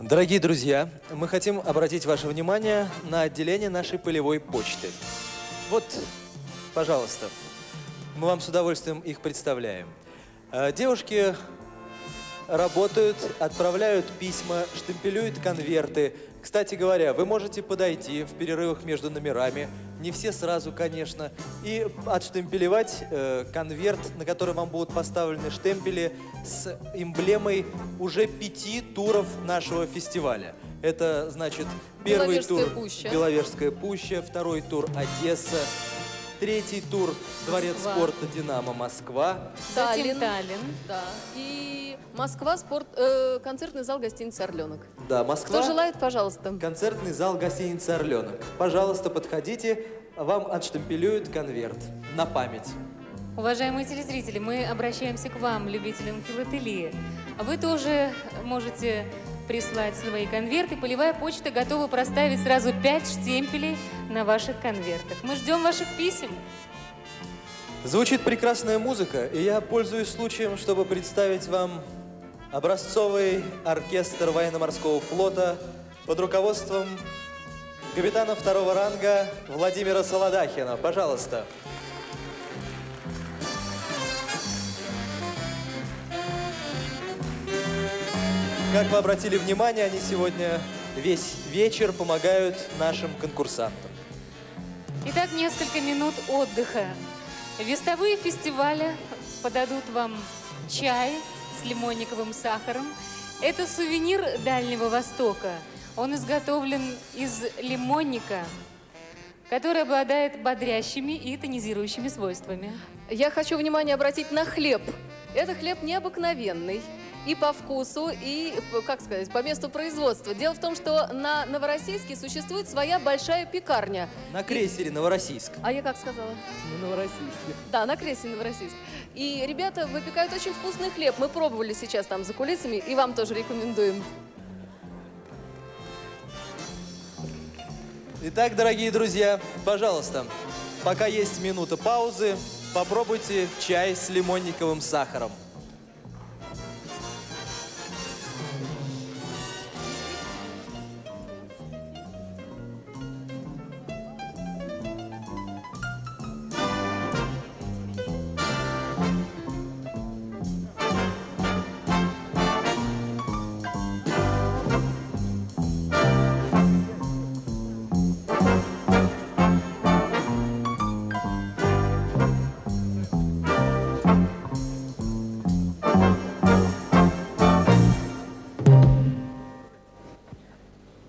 Дорогие друзья, мы хотим обратить ваше внимание на отделение нашей полевой почты. Вот, пожалуйста, мы вам с удовольствием их представляем. Э, Девушки работают, отправляют письма, штемпелюют конверты. Кстати говоря, вы можете подойти в перерывах между номерами, не все сразу, конечно, и отштемпелевать э, конверт, на который вам будут поставлены штемпели с эмблемой уже пяти туров нашего фестиваля. Это значит первый тур – Беловежская пуща, второй тур – Одесса, третий тур – Дворец спорта «Динамо» Москва. Таллин. Таллин. Да. И Москва, спорт, э, концертный зал гостиницы «Орленок». Да, Москва. Кто желает, пожалуйста. Концертный зал гостиницы «Орленок». Пожалуйста, подходите, вам отштемпелюют конверт на память. Уважаемые телезрители, мы обращаемся к вам, любителям филателии. Вы тоже можете прислать свои конверты. Полевая почта готова проставить сразу пять штемпелей на ваших конвертах. Мы ждем ваших писем. Звучит прекрасная музыка, и я пользуюсь случаем, чтобы представить вам образцовый оркестр военно-морского флота под руководством капитана второго ранга Владимира Солодахина. Пожалуйста. Как вы обратили внимание, они сегодня весь вечер помогают нашим конкурсантам. Итак, несколько минут отдыха. Вестовые фестиваля подадут вам чай с лимонниковым сахаром. Это сувенир Дальнего Востока. Он изготовлен из лимонника, который обладает бодрящими и тонизирующими свойствами. Я хочу внимание обратить на хлеб. Это хлеб необыкновенный. И по вкусу, и, как сказать, по месту производства. Дело в том, что на Новороссийске существует своя большая пекарня. На крейсере Новороссийск. А я как сказала? На Новороссийске. Да, на крейсере Новороссийск. И ребята выпекают очень вкусный хлеб. Мы пробовали сейчас там за кулисами, и вам тоже рекомендуем. Итак, дорогие друзья, пожалуйста, пока есть минута паузы, попробуйте чай с лимонниковым сахаром.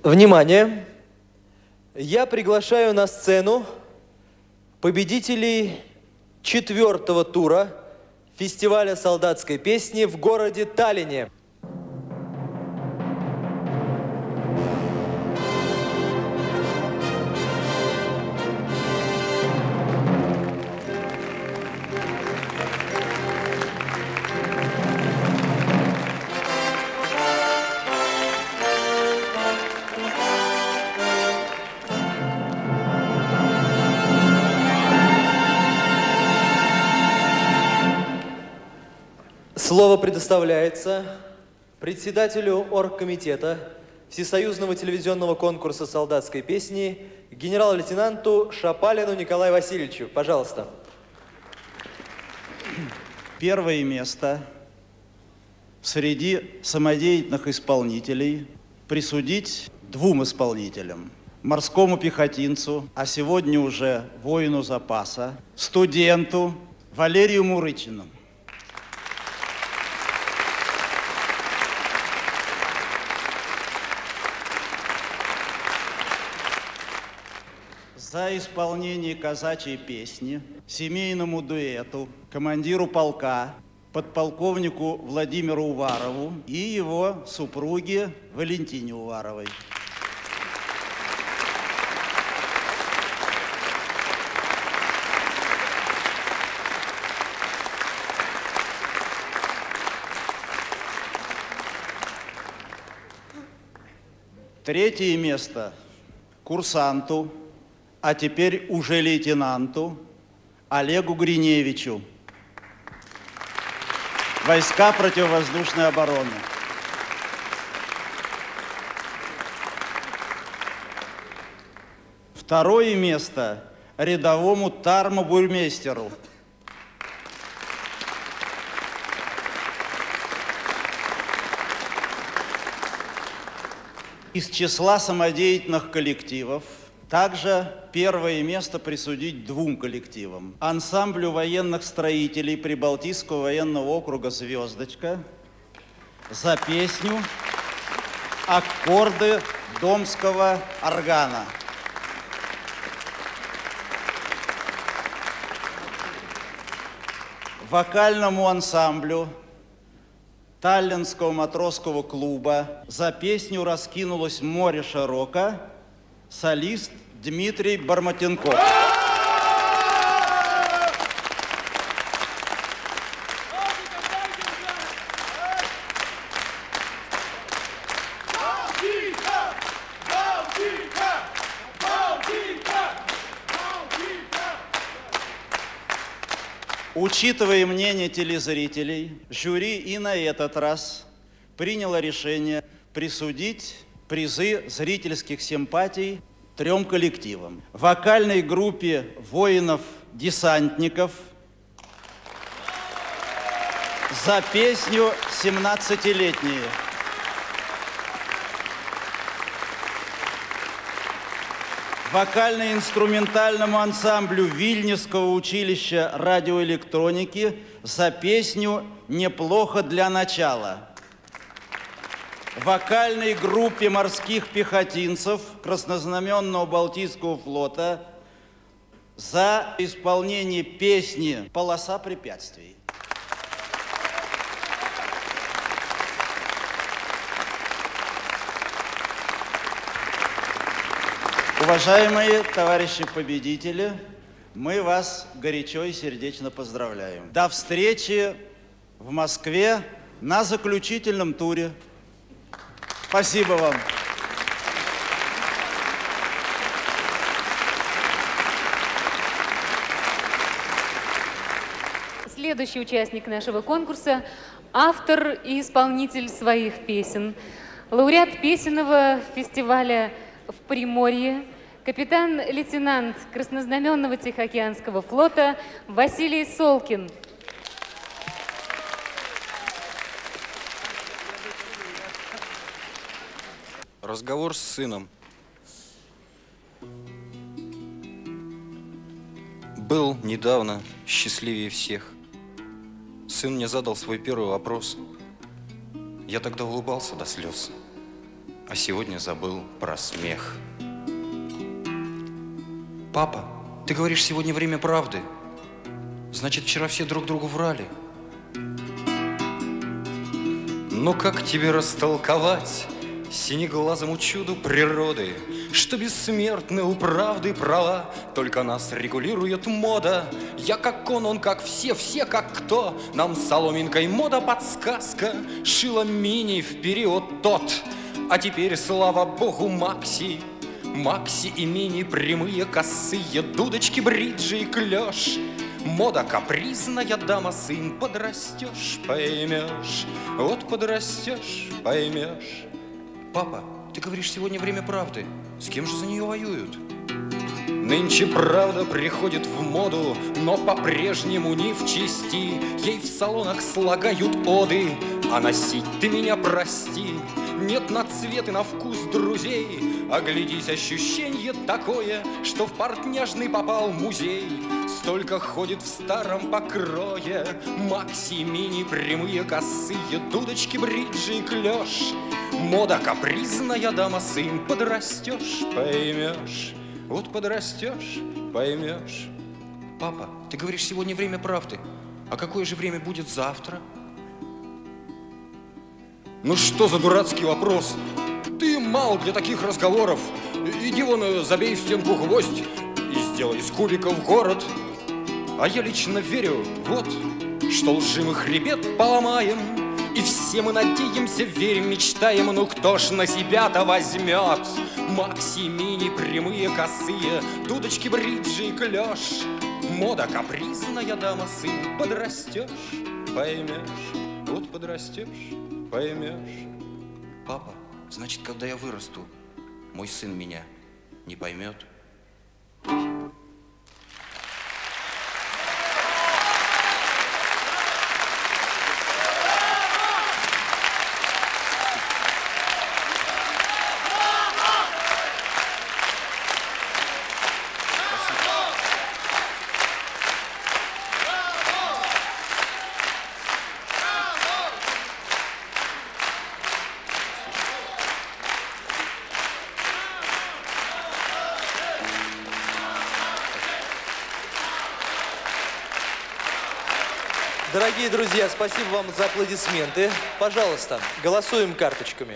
Внимание! Я приглашаю на сцену победителей четвертого тура фестиваля солдатской песни в городе Таллине. Слово предоставляется председателю оргкомитета Всесоюзного телевизионного конкурса солдатской песни генерал-лейтенанту Шапалину Николаю Васильевичу. Пожалуйста. Первое место среди самодеятельных исполнителей присудить двум исполнителям. Морскому пехотинцу, а сегодня уже воину запаса, студенту Валерию Мурычину. За исполнение казачьей песни, семейному дуэту, командиру полка, подполковнику Владимиру Уварову и его супруге Валентине Уваровой. Третье место курсанту, а теперь уже лейтенанту Олегу Гриневичу, войска противовоздушной обороны. Второе место рядовому тармобурмейстеру. Из числа самодеятельных коллективов также первое место присудить двум коллективам. Ансамблю военных строителей Прибалтийского военного округа «Звездочка» за песню «Аккорды домского органа». Вокальному ансамблю Таллинского матросского клуба за песню «Раскинулось море широко» солист Дмитрий Бормотенков. Учитывая мнение телезрителей, жюри и на этот раз приняло решение присудить призы зрительских симпатий трем коллективам. Вокальной группе воинов-десантников за песню «семнадцатилетние». Вокально-инструментальному ансамблю Вильнюсского училища радиоэлектроники за песню «Неплохо для начала». Вокальной группе морских пехотинцев Краснознаменного Балтийского флота за исполнение песни «Полоса препятствий». Уважаемые товарищи победители, мы вас горячо и сердечно поздравляем. До встречи в Москве на заключительном туре. Спасибо вам. следующий участник нашего конкурса – автор и исполнитель своих песен, лауреат песенного фестиваля в Приморье, капитан-лейтенант Краснознаменного Тихоокеанского флота Василий Солкин. Разговор с сыном. Был недавно счастливее всех. Сын мне задал свой первый вопрос. Я тогда улыбался до слез, а сегодня забыл про смех. Папа, ты говоришь, сегодня время правды. Значит, вчера все друг другу врали. Но как тебе растолковать синеглазому чуду природы, что бессмертны у правды права, только нас регулирует мода. Я как он, он как все, все как кто. Нам соломинкой мода подсказка шила мини в период тот. А теперь, слава богу, Макси, Макси и мини, прямые, косые, дудочки, бриджи и клёш. Мода капризная дама, сын, подрастешь, поймешь. Вот подрастешь, поймешь. Папа, ты говоришь, сегодня время правды. С кем же за нее воюют? Нынче правда приходит в моду, но по-прежнему не в чести. Ей в салонах слагают оды, а носить ты меня прости. Нет на цвет и на вкус друзей, оглядись, ощущение такое, что в Портняжный попал музей. Столько ходит в старом покрое, Макси, мини, прямые, косые, дудочки, бриджи и клёш. Мода капризная дама, сын, подрастешь, поймешь. Вот подрастешь, поймешь. Папа, ты говоришь, сегодня время правды. А какое же время будет завтра? Ну что за дурацкий вопрос? Ты мал для таких разговоров. Иди вон, забей в стенку гвоздь и сделай из кубиков город. А я лично верю, вот, что лживый хребет поломаем. И все мы надеемся, верим, мечтаем, ну кто ж на себя-то возьмет? Макси, мини, прямые, косые, дудочки, бриджи и клёш. Мода капризная дама, сын, подрастешь, поймешь. Вот подрастешь, поймешь. Папа, значит, когда я вырасту, мой сын меня не поймет. Дорогие друзья, спасибо вам за аплодисменты. Пожалуйста, голосуем карточками.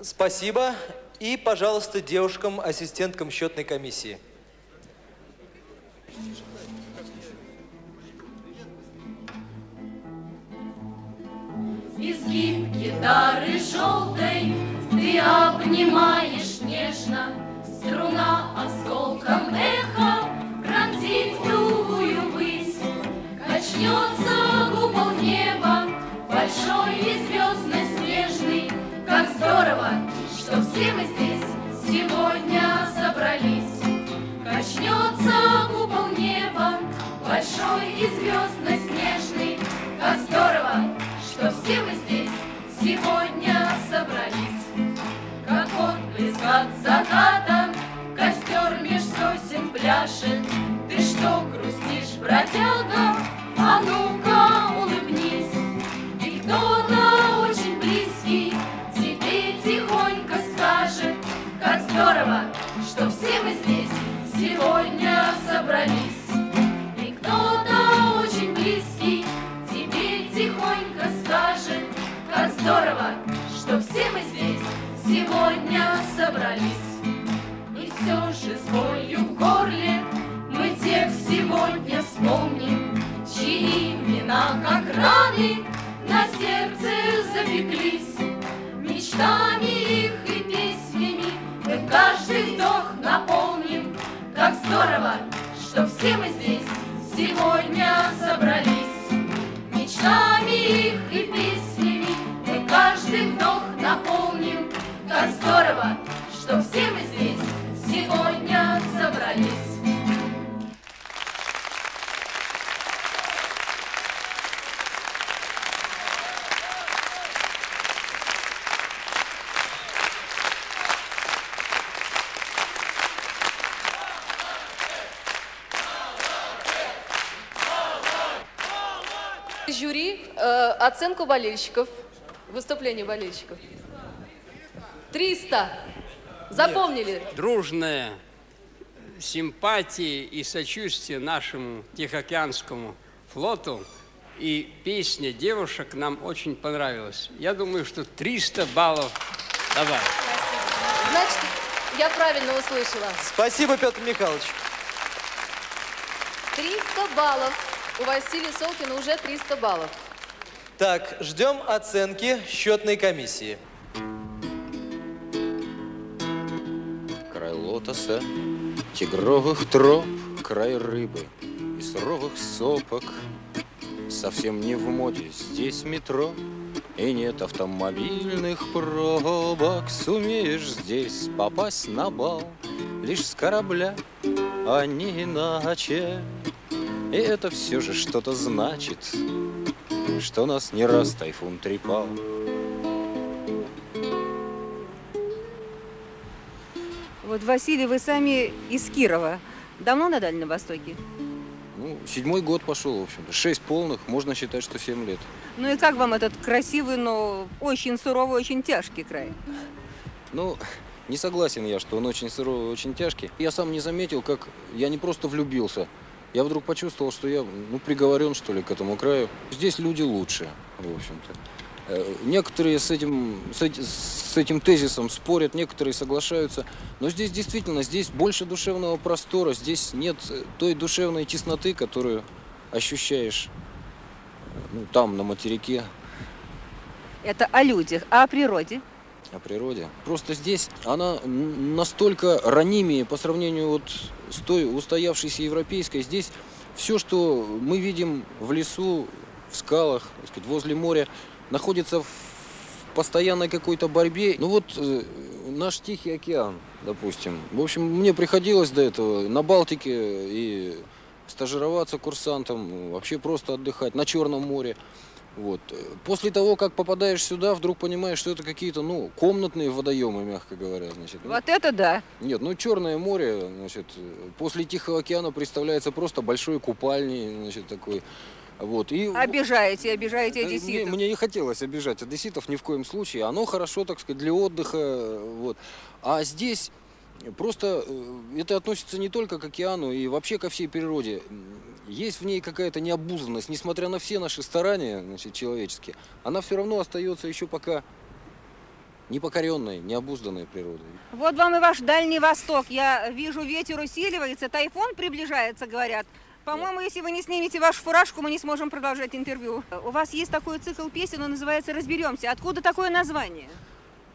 Спасибо. И, пожалуйста, девушкам, ассистенткам счетной комиссии. Изгиб гитары желтой ты обнимаешь нежно, струна осколком эхо пронзит любую высь. Качнется купол неба, большой и звездно-снежный. Как здорово, что все мы здесь сегодня собрались. Качнется купол неба, большой и звездно-снежный. Как здорово, что все мы здесь сегодня собрались. Как отблеск от заката, костер меж сосен пляшет. Ты что грустишь, бродяга? А ну-ка улыбнись, и кто-то очень близкий тебе тихонько скажет, как здорово, что все мы здесь сегодня собрались. И кто-то очень близкий тебе тихонько скажет, как здорово, что все мы здесь сегодня собрались. И все же с болью в горле мы тех сегодня вспомним, чьи имена, как раны, на сердце запеклись. Мечтами их и песнями мы каждый вдох наполним. Как здорово, что все мы здесь сегодня жюри э, оценку болельщиков, выступление болельщиков? триста. Запомнили? Нет, дружная симпатия и сочувствие нашему Тихоокеанскому флоту и песня девушек нам очень понравилась. Я думаю, что триста баллов добавим. Значит, я правильно услышала. Спасибо, Петр Михайлович. триста баллов. У Василия Солкина уже триста баллов. Так, ждем оценки счетной комиссии. Край лотоса, тигровых троп, край рыбы и суровых сопок. Совсем не в моде здесь метро, и нет автомобильных пробок. Сумеешь здесь попасть на бал лишь с корабля, а не иначе. И это все же что-то значит, что нас не раз тайфун трепал. Вот, Василий, вы сами из Кирова. Давно на Дальнем Востоке? Ну, седьмой год пошел, в общем-то. Шесть полных, можно считать, что семь лет. Ну и как вам этот красивый, но очень суровый, очень тяжкий край? Ну, не согласен я, что он очень суровый, очень тяжкий. Я сам не заметил, как я не просто влюбился. Я вдруг почувствовал, что я, ну, приговорен, что ли, к этому краю. Здесь люди лучше, в общем-то. Некоторые с этим, с, эти, с этим тезисом спорят, некоторые соглашаются. Но здесь действительно, здесь больше душевного простора, здесь нет той душевной тесноты, которую ощущаешь, ну, там, на материке. Это о людях, а о природе? О природе. Просто здесь она настолько ранимее по сравнению вот с той устоявшейся европейской. Здесь все, что мы видим в лесу, в скалах, так сказать, возле моря, находится в постоянной какой-то борьбе. Ну вот э, наш Тихий океан, допустим. В общем, мне приходилось до этого на Балтике и стажироваться курсантом, вообще просто отдыхать на Черном море. Вот. После того, как попадаешь сюда, вдруг понимаешь, что это какие-то, ну, комнатные водоемы, мягко говоря, значит. Вот это да. Нет, ну, Черное море, значит, после Тихого океана представляется просто большой купальней, значит, такой. Вот. И... Обижаете, обижаете одесситов. Мне, мне не хотелось обижать одесситов ни в коем случае. Оно хорошо, так сказать, для отдыха. Вот. А здесь просто это относится не только к океану и вообще ко всей природе. Есть в ней какая-то необузданность, несмотря на все наши старания, значит, человеческие, она все равно остается еще пока непокоренной, необузданной природой. Вот вам и ваш Дальний Восток. Я вижу, ветер усиливается, тайфун приближается, говорят. По-моему, если вы не снимете вашу фуражку, мы не сможем продолжать интервью. У вас есть такой цикл песен, он называется «Разберемся». Откуда такое название?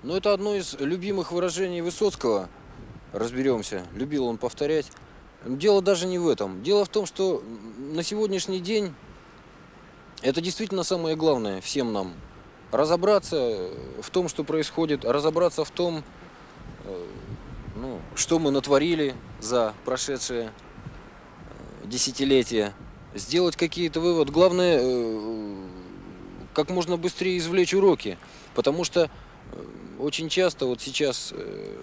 Ну, это одно из любимых выражений Высоцкого. «Разберемся». Любил он повторять. Дело даже не в этом. Дело в том, что на сегодняшний день это действительно самое главное всем нам. Разобраться в том, что происходит, разобраться в том, ну, что мы натворили за прошедшие десятилетия. Сделать какие-то выводы. Главное, как можно быстрее извлечь уроки. Потому что очень часто вот сейчас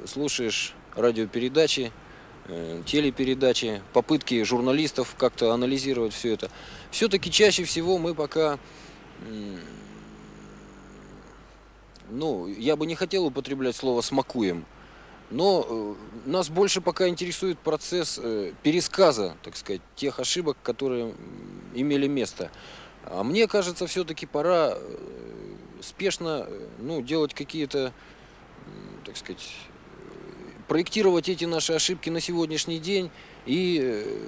слушаешь радиопередачи, телепередачи, попытки журналистов как-то анализировать все это. Все-таки чаще всего мы пока, ну, я бы не хотел употреблять слово «смакуем», но нас больше пока интересует процесс пересказа, так сказать, тех ошибок, которые имели место. А мне кажется, все-таки пора спешно, ну, делать какие-то, так сказать, проектировать эти наши ошибки на сегодняшний день и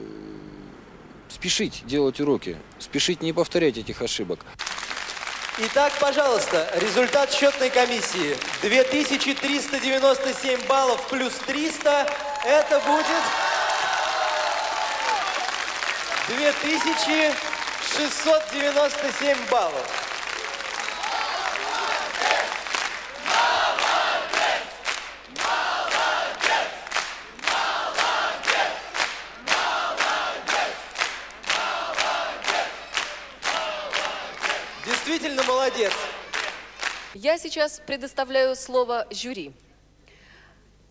спешить делать уроки, спешить не повторять этих ошибок. Итак, пожалуйста, результат счетной комиссии. две тысячи триста девяносто семь баллов плюс триста, это будет две тысячи шестьсот девяносто семь баллов. Действительно молодец. Я сейчас предоставляю слово жюри.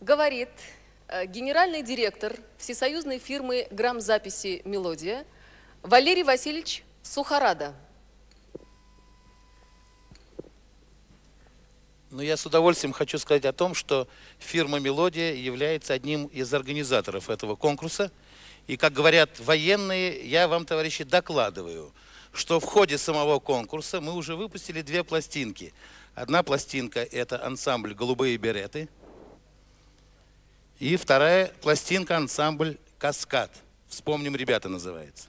Говорит э, генеральный директор всесоюзной фирмы грамзаписи «Мелодия» Валерий Васильевич Сухорада. Но я с удовольствием хочу сказать о том, что фирма «Мелодия» является одним из организаторов этого конкурса. И, как говорят военные, я вам, товарищи, докладываю, что в ходе самого конкурса мы уже выпустили две пластинки. Одна пластинка – это ансамбль «Голубые береты», и вторая пластинка – ансамбль «Каскад». «Вспомним, ребята» называется.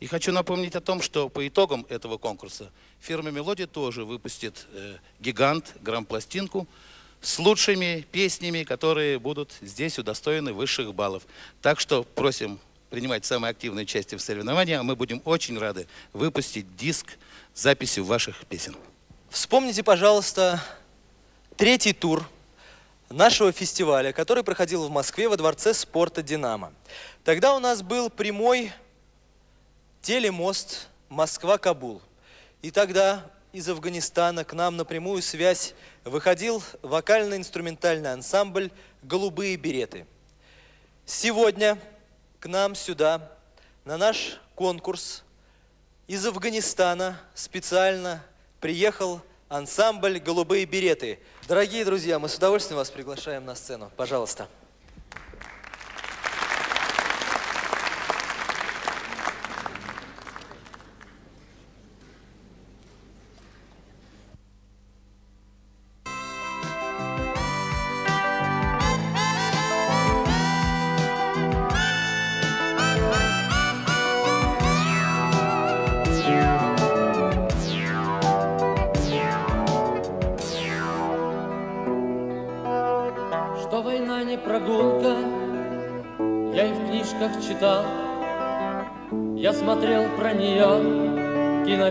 И хочу напомнить о том, что по итогам этого конкурса фирма «Мелодия» тоже выпустит э, гигант, грампластинку с лучшими песнями, которые будут здесь удостоены высших баллов. Так что просим принимать самое активное участие в соревновании, а мы будем очень рады выпустить диск с записью ваших песен. Вспомните, пожалуйста, третий тур нашего фестиваля, который проходил в Москве во Дворце спорта «Динамо». Тогда у нас был прямой телемост Москва-Кабул. И тогда из Афганистана к нам на прямую связь выходил вокально-инструментальный ансамбль «Голубые береты». Сегодня к нам сюда, на наш конкурс, из Афганистана специально приехал ансамбль «Голубые береты». Дорогие друзья, мы с удовольствием вас приглашаем на сцену. Пожалуйста.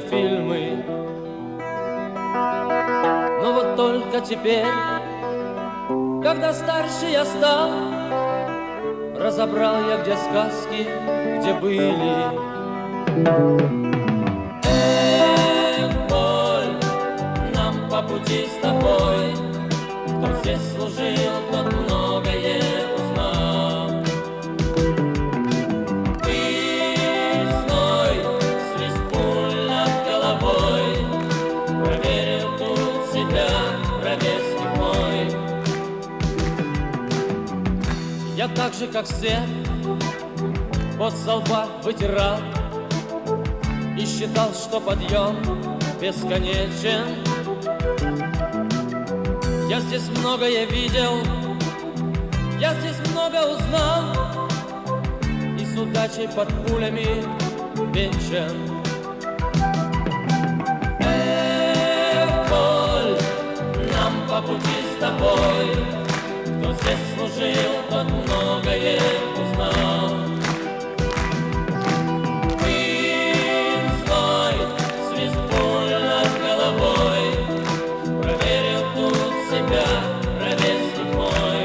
Фильмы. Но вот только теперь, когда старше я стал, разобрал я, где сказки, где были. Эх, боль, нам по пути с тобой, кто здесь служил, тот многое узнал. Я так же, как все, под со лба вытирал и считал, что подъем бесконечен. Я здесь многое видел, я здесь много узнал, и с удачей под пулями венчан. Эх, боль, нам по пути с тобой. Кто здесь служил, тот многое узнал. Ты зной, свист пуль над головой, проверил тут себя ровесник мой.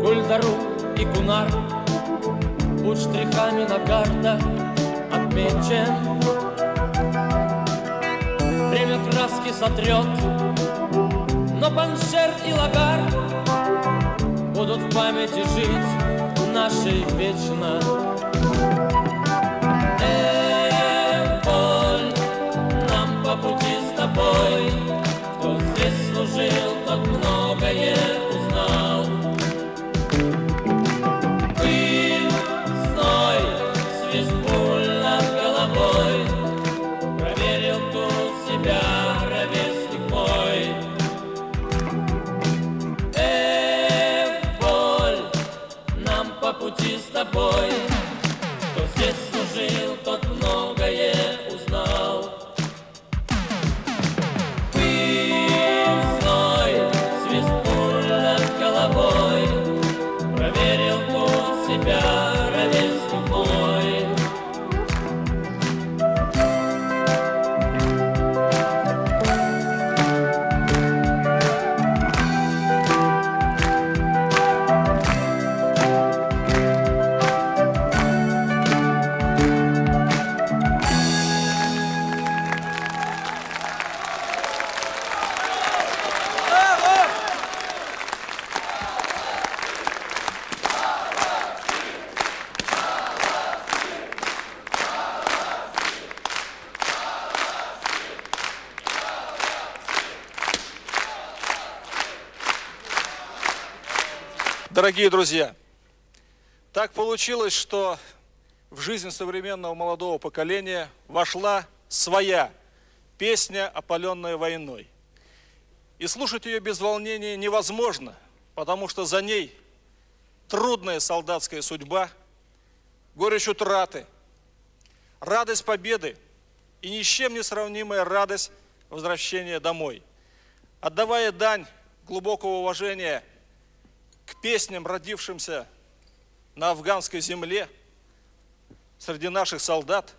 Гульдару и Кунар, путь штрихами на картах отмечен. Время краски сотрет, но Паншер и Лагар будут в памяти жить нашей вечно. Эх, боль, нам по пути с тобой, кто здесь служил, тот многое узнал. Пыль, зной, свист пуль над головой, проверил тут себя ровесник мой. Эх, боль, нам по пути с тобой, кто здесь служил, тот многое узнал. Пыль, зной, Дорогие друзья, так получилось, что в жизнь современного молодого поколения вошла своя песня, опаленная войной. И слушать ее без волнения невозможно, потому что за ней трудная солдатская судьба, горечь утраты, радость победы и ни с чем не сравнимая радость возвращения домой. Отдавая дань глубокого уважения к песням, родившимся на афганской земле среди наших солдат,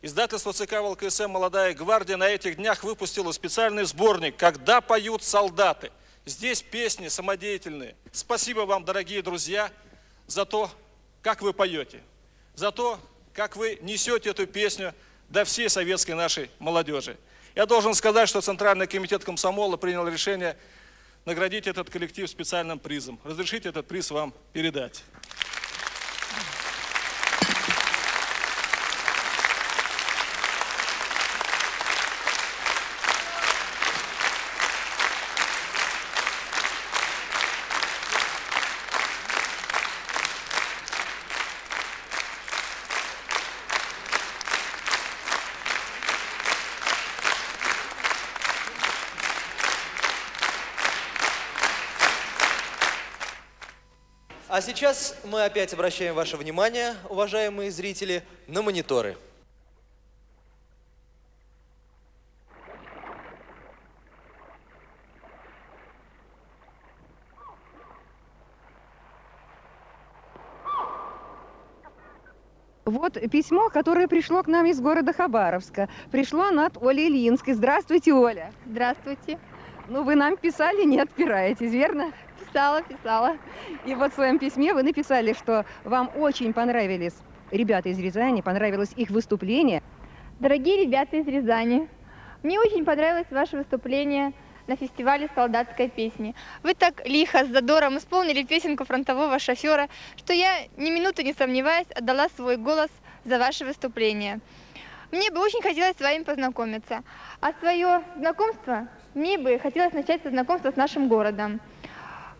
издательство ЦК ВЛКСМ «Молодая гвардия» на этих днях выпустило специальный сборник «Когда поют солдаты». Здесь песни самодеятельные. Спасибо вам, дорогие друзья, за то, как вы поете, за то, как вы несете эту песню до всей советской нашей молодежи. Я должен сказать, что Центральный комитет комсомола принял решение наградить этот коллектив специальным призом. Разрешите этот приз вам передать. А сейчас мы опять обращаем ваше внимание, уважаемые зрители, на мониторы. Вот письмо, которое пришло к нам из города Хабаровска. Пришло оно от Оли Ильинской. Здравствуйте, Оля. Здравствуйте. Ну, вы нам писали, не отпираетесь, верно? Писала, писала. И вот в своем письме вы написали, что вам очень понравились ребята из Рязани, понравилось их выступление. Дорогие ребята из Рязани, мне очень понравилось ваше выступление на фестивале солдатской песни. Вы так лихо, с задором исполнили песенку фронтового шофера, что я ни минуты не сомневаясь отдала свой голос за ваше выступление. Мне бы очень хотелось с вами познакомиться. А свое знакомство мне бы хотелось начать со знакомства с нашим городом.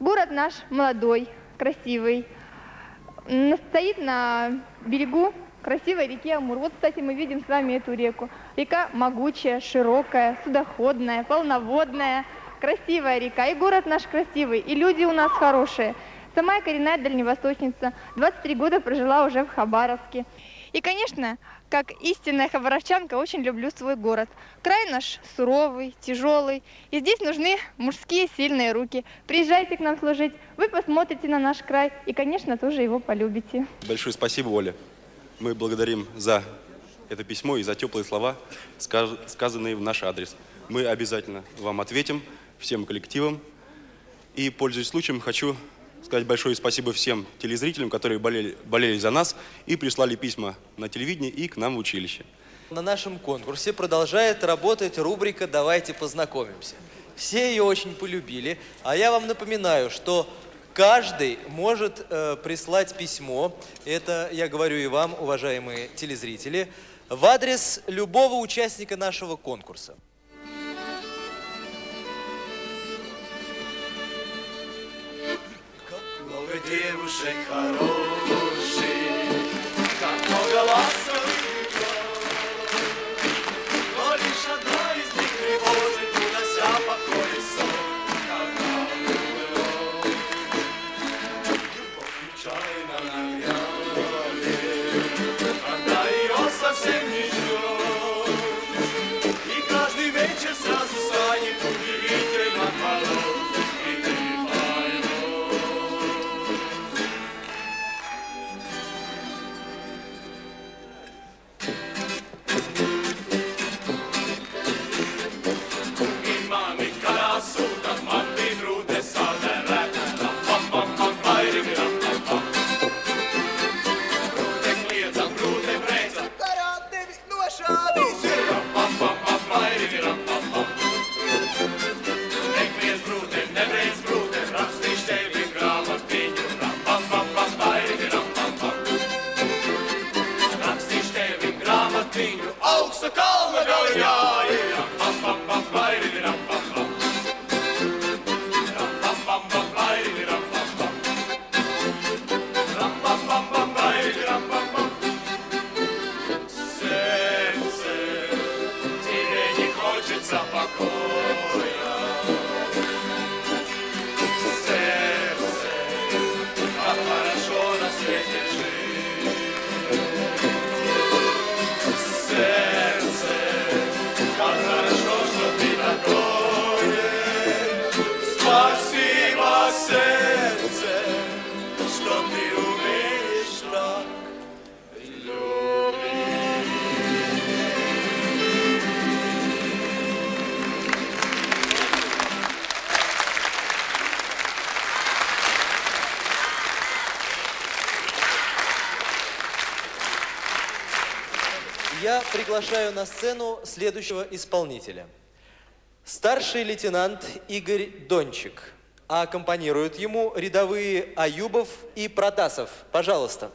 Город наш молодой, красивый, стоит на берегу красивой реки Амур. Вот, кстати, мы видим с вами эту реку. Река могучая, широкая, судоходная, полноводная, красивая река. И город наш красивый, и люди у нас хорошие. Сама я коренная дальневосточница, двадцать три года прожила уже в Хабаровске. И, конечно, как истинная хабаровчанка, очень люблю свой город. Край наш суровый, тяжелый, и здесь нужны мужские сильные руки. Приезжайте к нам служить, вы посмотрите на наш край и, конечно, тоже его полюбите. Большое спасибо, Оля. Мы благодарим за это письмо и за теплые слова, сказанные в наш адрес. Мы обязательно вам ответим, всем коллективам. И, пользуясь случаем, хочу сказать большое спасибо всем телезрителям, которые болели, болели за нас и прислали письма на телевидение и к нам в училище. На нашем конкурсе продолжает работать рубрика «Давайте познакомимся». Все ее очень полюбили, а я вам напоминаю, что каждый может э, прислать письмо, это я говорю и вам, уважаемые телезрители, в адрес любого участника нашего конкурса. Девушек хороших, как много ласковых глаз, но лишь одна из них тревожит, унося покой и сон, когда умрет. Любовь нечаянно нагрянет, когда ее совсем не ждет, и каждый вечер сразу станет удивительно хорошим. я приглашаю на сцену следующего исполнителя. Старший лейтенант Игорь Дончик. А аккомпанируют ему рядовые Аюбов и Протасов. Пожалуйста.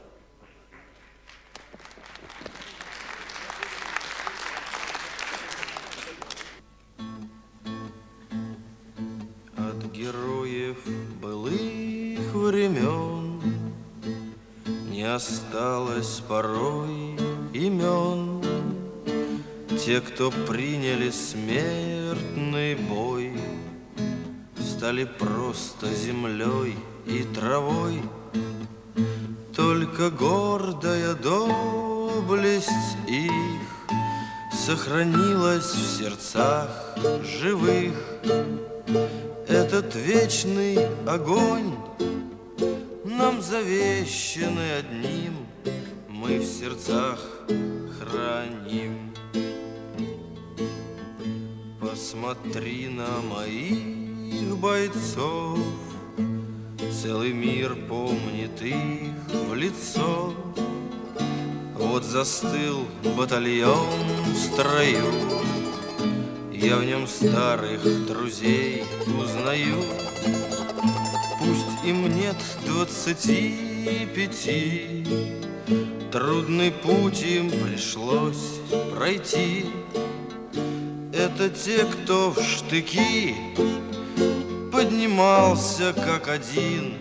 От героев былых времен не осталось порой имен. Те, кто приняли смертный бой, стали просто землей и травой. Только гордая доблесть их сохранилась в сердцах живых. Этот вечный огонь нам завещаны одним, мы в сердцах храним. Посмотри на мои бойцов, целый мир помнит их в лицо. Вот застыл батальон в строю, я в нем старых друзей узнаю. Пусть им нет двадцати пяти, трудный путь им пришлось пройти. Это те, кто в штыки поднимался как один,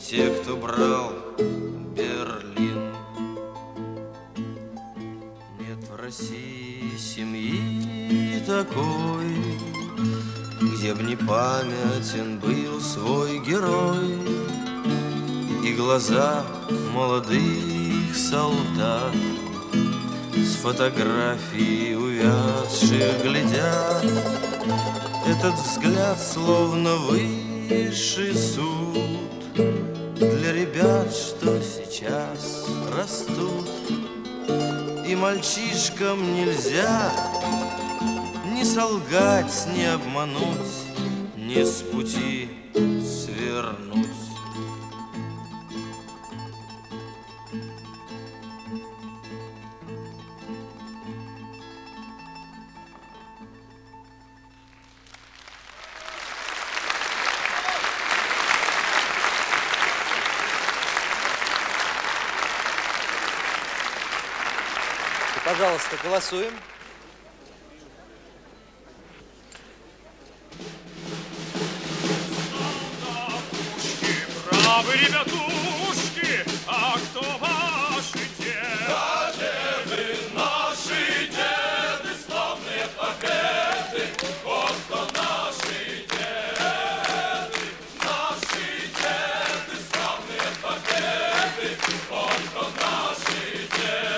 те, кто брал Берлин. Нет в России семьи такой, где б не памятен был свой герой. И глаза молодых солдат с фотографий увядших глядят. Этот взгляд словно высший суд для ребят, что сейчас растут. И мальчишкам нельзя ни солгать, ни обмануть, ни с пути свернуть. Пожалуйста, голосуем. Солдатушки, бравы, ребятушки, а кто ваши деды? Деды, наши деды, славные победы, вот кто наши деды. Наши деды, славные победы, вот кто наши деды.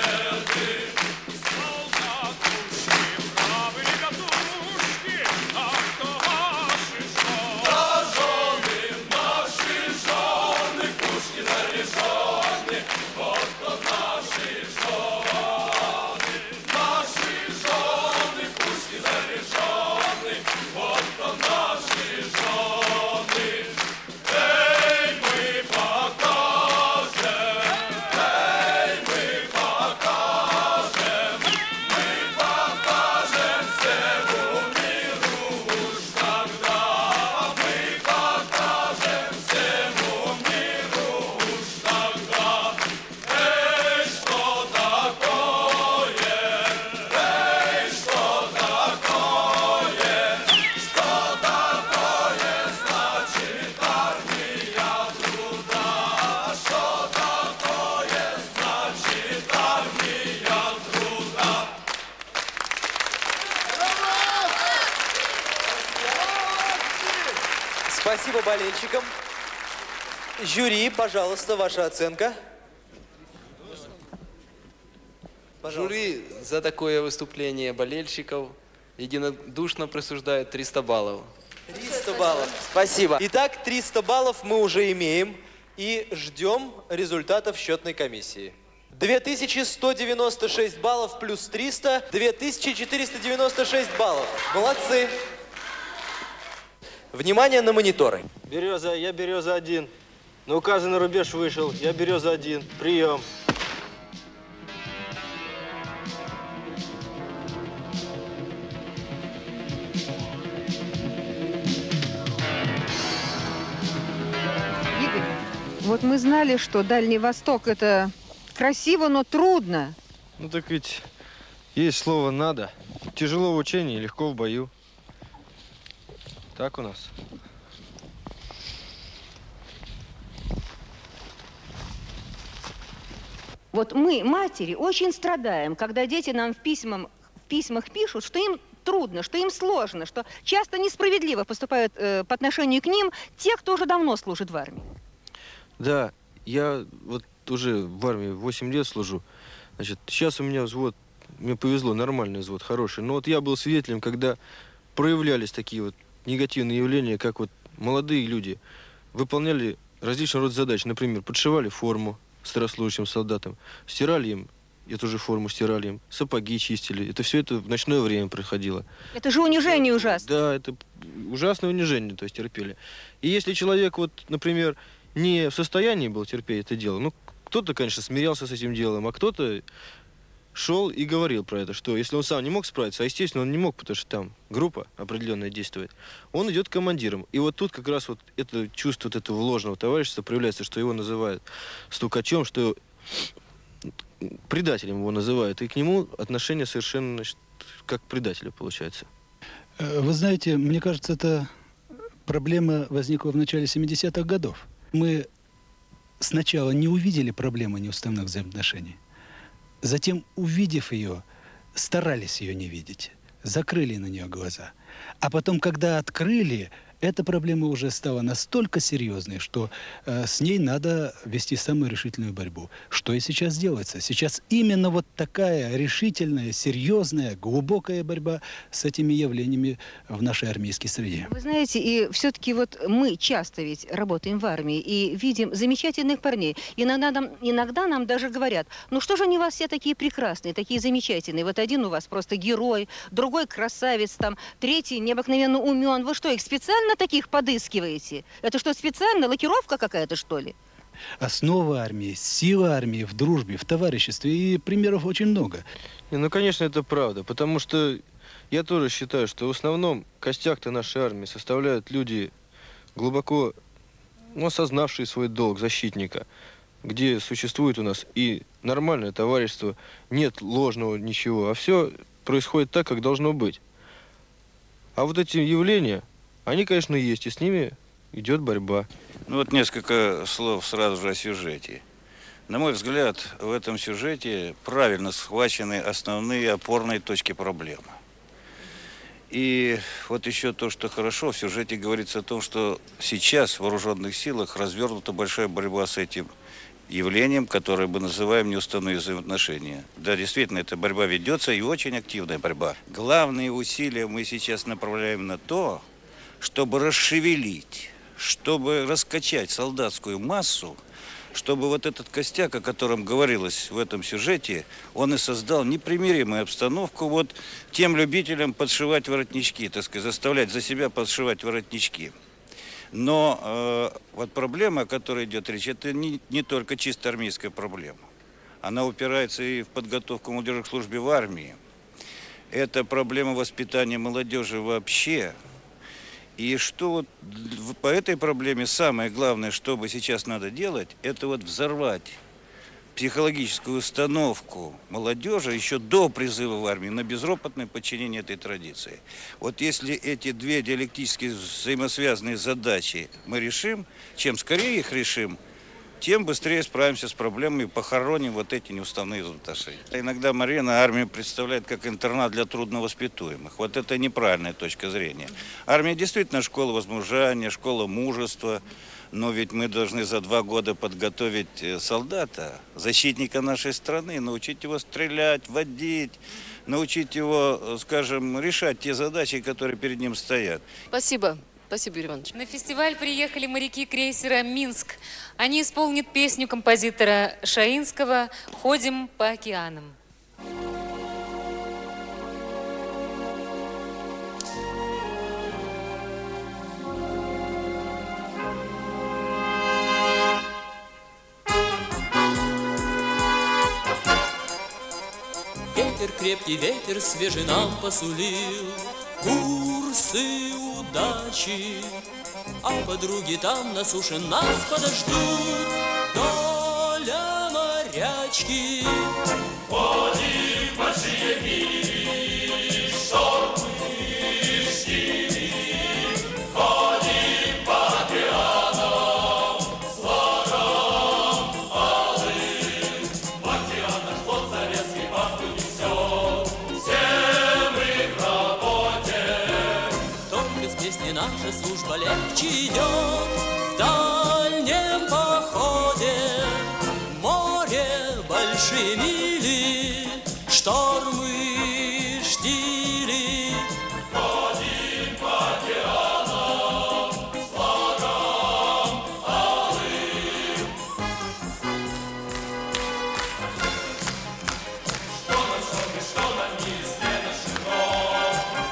Спасибо болельщикам. Жюри, пожалуйста, ваша оценка. Пожалуйста. Жюри за такое выступление болельщиков единодушно присуждает триста баллов. триста баллов. Спасибо. Итак, триста баллов мы уже имеем и ждем результатов счетной комиссии. две тысячи сто девяносто шесть баллов плюс триста, две тысячи четыреста девяносто шесть баллов. Молодцы. Внимание на мониторы. Береза, я береза один. На указанный рубеж вышел. Я береза один. Прием. Вот мы знали, что Дальний Восток – это красиво, но трудно. Ну так ведь есть слово «надо». Тяжело в учении, легко в бою. Так у нас. Вот мы, матери, очень страдаем, когда дети нам в письмах, в письмах пишут, что им трудно, что им сложно, что часто несправедливо поступают э, по отношению к ним те, кто уже давно служит в армии. Да, я вот уже в армии восемь лет служу. Значит, сейчас у меня взвод, мне повезло, нормальный взвод, хороший. Но вот я был свидетелем, когда проявлялись такие вот негативные явления, как вот молодые люди выполняли различные рода задач. Например, подшивали форму старослужащим солдатам, стирали им эту же форму, стирали им, сапоги чистили. Это все это в ночное время происходило. Это же унижение ужасное. Да, это ужасное унижение, то есть терпели. И если человек, вот, например, не в состоянии был терпеть это дело, ну, кто-то, конечно, смирялся с этим делом, а кто-то шел и говорил про это, что если он сам не мог справиться, а, естественно, он не мог, потому что там группа определенная действует, он идет командиром. И вот тут как раз вот это чувство вот этого ложного товарищества проявляется, что его называют стукачом, что предателем его называют. И к нему отношение совершенно, значит, как к предателю получается. Вы знаете, мне кажется, эта проблема возникла в начале семидесятых годов. Мы сначала не увидели проблему неуставных взаимоотношений. Затем, увидев ее, старались ее не видеть, закрыли на нее глаза. А потом, когда открыли, эта проблема уже стала настолько серьезной, что э, с ней надо вести самую решительную борьбу. Что и сейчас делается. Сейчас именно вот такая решительная, серьезная, глубокая борьба с этими явлениями в нашей армейской среде. Вы знаете, и все-таки вот мы часто ведь работаем в армии и видим замечательных парней. Иногда нам, иногда нам даже говорят, ну что же они у вас все такие прекрасные, такие замечательные. Вот один у вас просто герой, другой красавец, там, третий необыкновенно умен. Вы что, их специально таких подыскиваете? Это что, специально лакировка какая-то, что ли? Основа армии, сила армии в дружбе, в товариществе. И примеров очень много. Не, ну, конечно, это правда. Потому что я тоже считаю, что в основном костяк-то нашей армии составляют люди, глубоко, ну, осознавшие свой долг защитника. Где существует у нас и нормальное товарищество, нет ложного ничего. А все происходит так, как должно быть. А вот эти явления... Они, конечно, есть, и с ними идет борьба. Ну вот несколько слов сразу же о сюжете. На мой взгляд, в этом сюжете правильно схвачены основные опорные точки проблемы. И вот еще то, что хорошо, в сюжете говорится о том, что сейчас в вооруженных силах развернута большая борьба с этим явлением, которое мы называем неуставные взаимоотношения. Да, действительно, эта борьба ведется, и очень активная борьба. Главные усилия мы сейчас направляем на то, чтобы расшевелить, чтобы раскачать солдатскую массу, чтобы вот этот костяк, о котором говорилось в этом сюжете, он и создал непримиримую обстановку вот тем любителям подшивать воротнички, так сказать, заставлять за себя подшивать воротнички. Но э, вот проблема, о которой идет речь, это не, не только чисто армейская проблема. Она упирается и в подготовку молодежи к службе в армии. Это проблема воспитания молодежи вообще. И что вот по этой проблеме самое главное, что бы сейчас надо делать, это вот взорвать психологическую установку молодежи еще до призыва в армию на безропотное подчинение этой традиции. Вот если эти две диалектически взаимосвязанные задачи мы решим, чем скорее их решим, тем быстрее справимся с проблемами и похороним вот эти неуставные взаимоотношения. Иногда Марина армию представляет как интернат для трудновоспитуемых. Вот это неправильная точка зрения. Армия действительно школа возмужания, школа мужества, но ведь мы должны за два года подготовить солдата, защитника нашей страны, научить его стрелять, водить, научить его, скажем, решать те задачи, которые перед ним стоят. Спасибо. Спасибо, Юрий Иванович. На фестиваль приехали моряки крейсера «Минск». Они исполнят песню композитора Шаинского «Ходим по океанам». Ветер, крепкий ветер, свежий нам посулил. курсы удачи, а подруги там на суше нас подождут. Доля морячки. Води большие мили, шторм и штили, ходи по океанам с флагом алым. В океанах флот советский бабку несет, всем их работе. Только с песни наша служба легче идет. В дальнем походе море большие мили, штормы, штили, ходим по океанам с флагом алым. Что на шторме, что на миске нашего,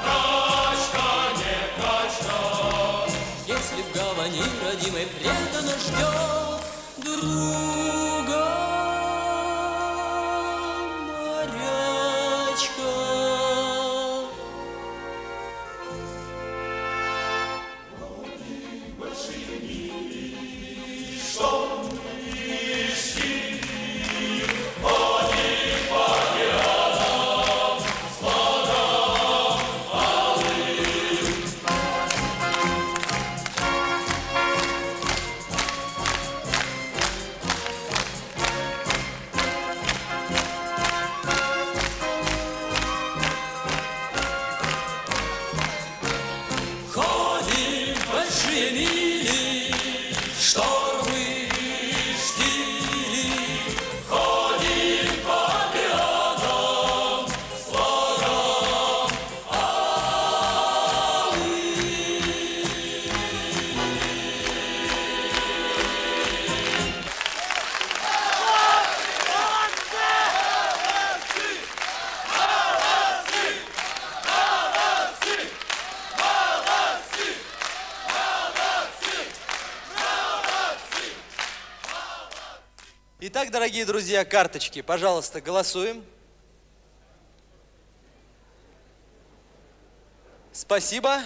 качка не качка. Если в гавани родимой преданно ждет друга. Итак, дорогие друзья, карточки, пожалуйста, голосуем. Спасибо.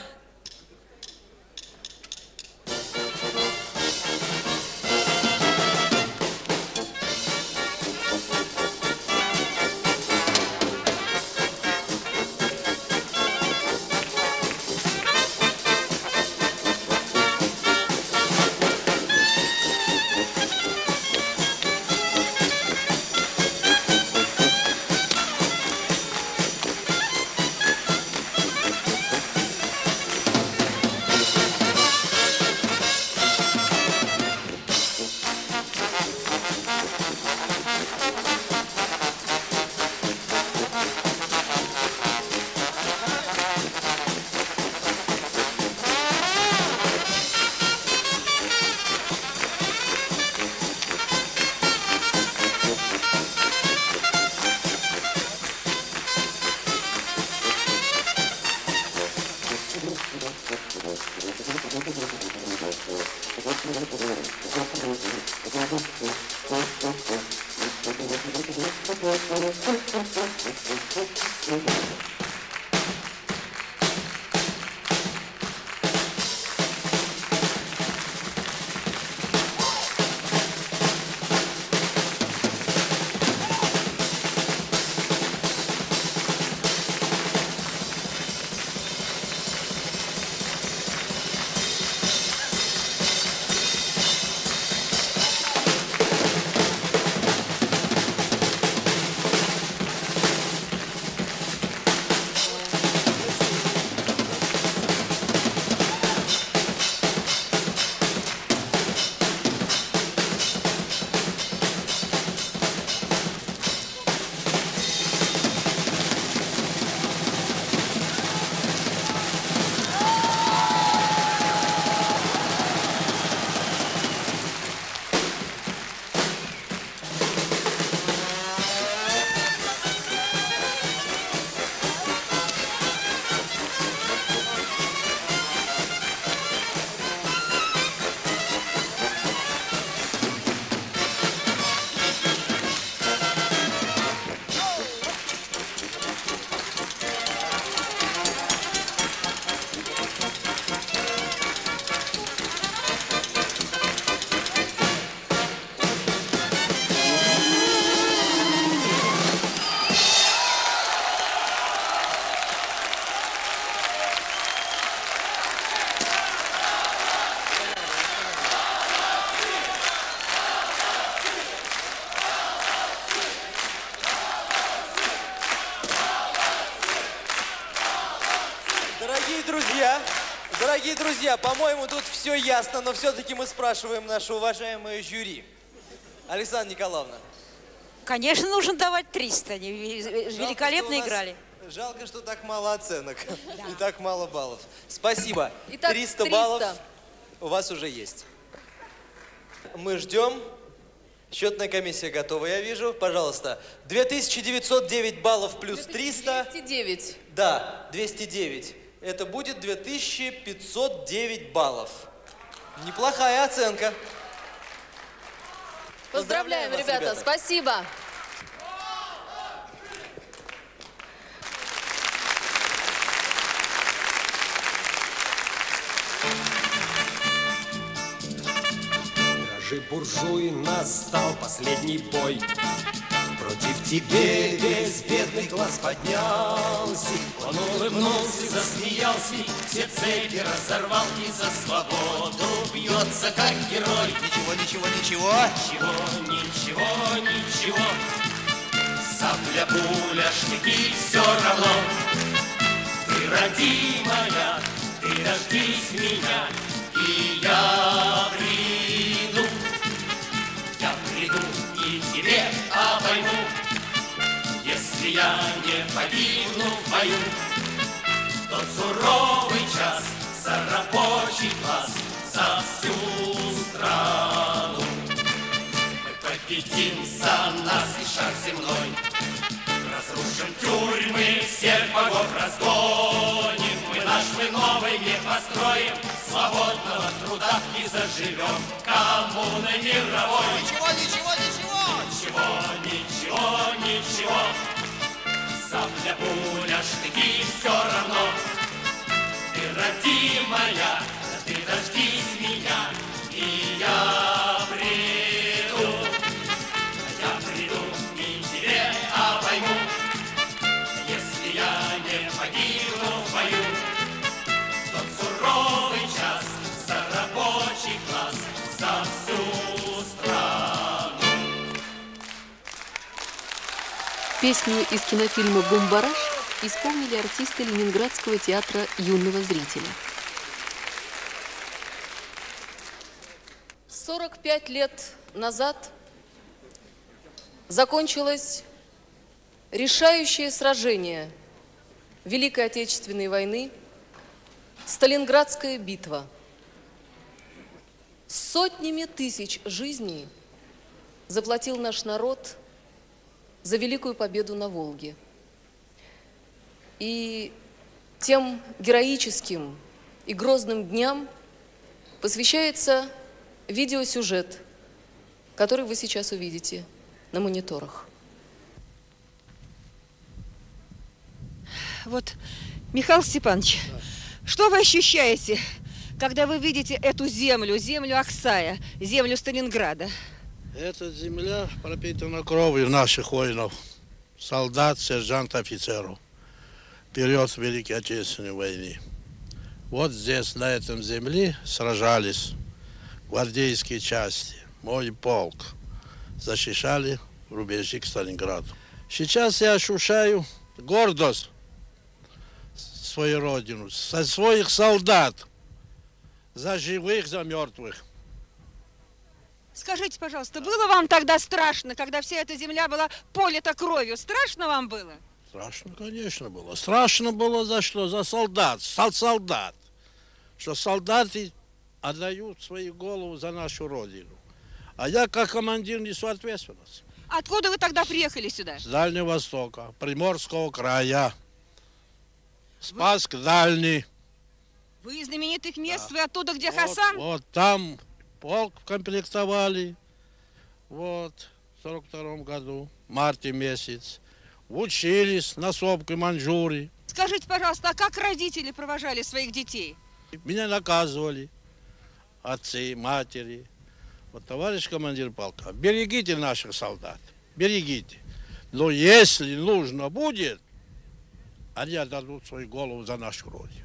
Дорогие друзья, по-моему, тут все ясно, но все-таки мы спрашиваем нашу уважаемую жюри. Александра Николаевна. Конечно, нужно давать триста. Они великолепно жалко, играли. Нас, жалко, что так мало оценок да. и так мало баллов. Спасибо. Итак, триста, триста баллов у вас уже есть. Мы ждем. Счетная комиссия готова, я вижу. Пожалуйста. две тысячи девятьсот девять баллов плюс триста. двести девять. Да, двести девять. Это будет две тысячи пятьсот девять баллов. Неплохая оценка. Поздравляем, Поздравляем вас, ребята. ребята. Спасибо. Дрожи, буржуй, настал последний бой. Против тебе весь бедный класс поднялся. Он улыбнулся, засмеялся, все цепи разорвал и за свободу бьется, как герой. Ничего, ничего, ничего. Ничего, ничего, ничего. Сапля, пуля, штыки, все равно. Ты родимая, ты дождись меня, и я приду. Я приду и тебе обойму. Если я не погибну в бою, в тот суровый час за рабочий класс, за всю страну. Мы победим, за нас и шаг земной. Разрушим тюрьмы, всех богов разгоним. Мы наш, мы новый мир построим, свободного труда и заживем коммуной мировой. Ничего, ничего, ничего. Ничего, ничего, ничего. Сапля, пуля, штыки, все равно. Ты родимая, ты дождись меня, и я приду. Я приду и тебе обойму. Если я не погибну в бою, в тот суровый час за рабочий класс, за всю страну. Песню из кинофильма «Бумбараш» исполнили артисты Ленинградского театра юного зрителя. сорок пять лет назад закончилось решающее сражение Великой Отечественной войны, Сталинградская битва. Сотнями тысяч жизней заплатил наш народ за великую победу на Волге. И тем героическим и грозным дням посвящается видеосюжет, который вы сейчас увидите на мониторах. Вот, Михаил Степанович, да. Что вы ощущаете, когда вы видите эту землю, землю Аксая, землю Сталинграда? Эта земля пропитана кровью наших воинов, солдат, сержантов, офицеров. Период Великой Отечественной войны. Вот здесь, на этом земле, сражались гвардейские части, мой полк. Защищали рубежи к Сталинграду. Сейчас я ощущаю гордость своей родины, со своих солдат, за живых, за мертвых. Скажите, пожалуйста, было вам тогда страшно, когда вся эта земля была полита кровью? Страшно вам было? Страшно, конечно, было. Страшно было за что? За солдат. Солдат. Что солдаты отдают свои головы за нашу родину. А я, как командир, несу ответственность. Откуда вы тогда приехали сюда? С Дальнего Востока, Приморского края. Спасск вы... Дальний. Вы из знаменитых мест, да. Вы оттуда, где вот, Хасан? Вот там... Полк комплектовали, вот, в сорок втором году, марте месяц. Учились на сопке Маньчжурии. Скажите, пожалуйста, а как родители провожали своих детей? Меня наказывали, отцы, матери. Вот, товарищ командир полка, берегите наших солдат, берегите. Но если нужно будет, они отдадут свою голову за нашу родину.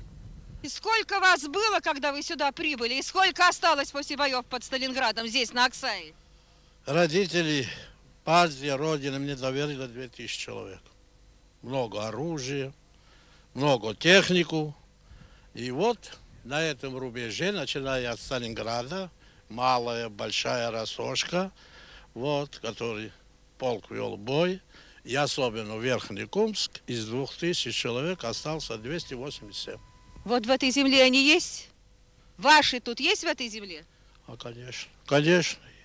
И сколько вас было, когда вы сюда прибыли? И сколько осталось после боев под Сталинградом здесь, на Аксае? Родители, партия, родина мне доверила две тысячи человек. Много оружия, много технику. И вот На этом рубеже, начиная от Сталинграда, малая, большая Рассошка, вот, который полк вел бой, и особенно Верхний Кумск, из двух тысяч человек остался двести восемьдесят семь. Вот в этой земле они есть? Ваши тут есть в этой земле? А, конечно, конечно есть.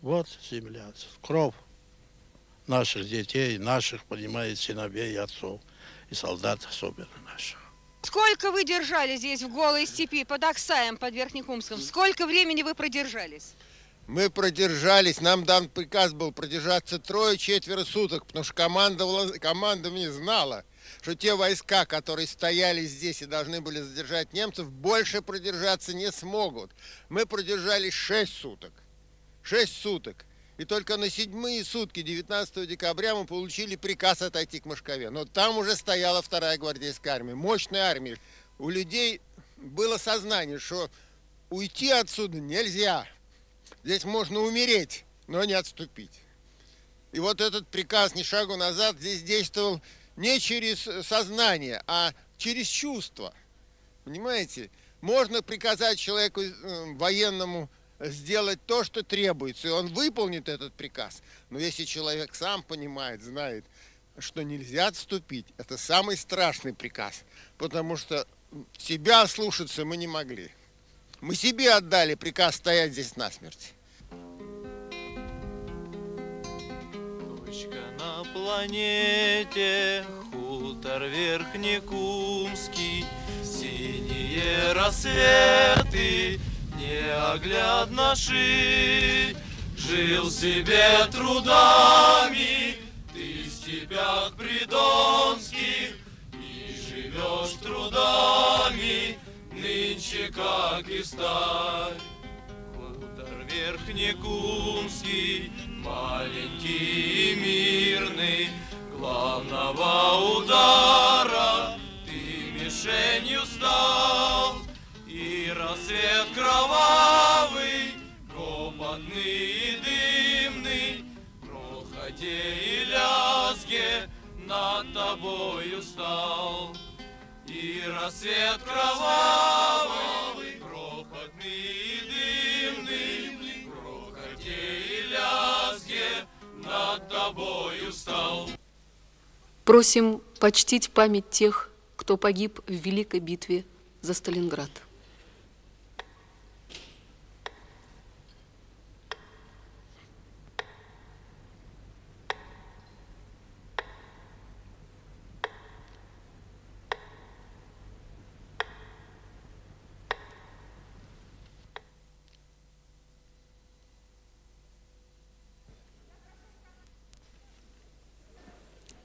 Вот земля, кровь наших детей, наших, понимаете, сыновей и отцов, и солдат особенно наших. Сколько вы держались здесь в голой степи, под Аксаем, под Верхнекумском? Сколько времени вы продержались? Мы продержались, нам дан приказ был продержаться трое-четверо суток, потому что команда, команда не знала, что те войска, которые стояли здесь и должны были задержать немцев, больше продержаться не смогут. Мы продержались шесть суток. шесть суток. И только на седьмые сутки, девятнадцатого декабря, мы получили приказ отойти к Мошкове. Но там уже стояла вторая гвардейская армия, мощная армия. У людей было сознание, что уйти отсюда нельзя. Здесь можно умереть, но не отступить. И вот этот приказ «Ни шагу назад» здесь действовал не через сознание, а через чувство. Понимаете? Можно приказать человеку военному сделать то, что требуется, и он выполнит этот приказ. Но если человек сам понимает, знает, что нельзя отступить, это самый страшный приказ, потому что себя слушаться мы не могли. Мы себе отдали приказ стоять здесь насмерть. Точка на планете, хутор Верхнекумский, синие рассветы неоглядно ши, жил себе трудами ты в степях придонских, и живешь трудами нынче как и старь. Хутор Верхнекумский, маленький и мирный, главного удара ты мишенью стал. И рассвет кровавый, копотный и дымный, в грохоте и лязге над тобою стал. И рассвет кровавый, кропотный и дымный, в грохоте и лязге над тобою стал. Просим почтить память тех, кто погиб в великой битве за Сталинград.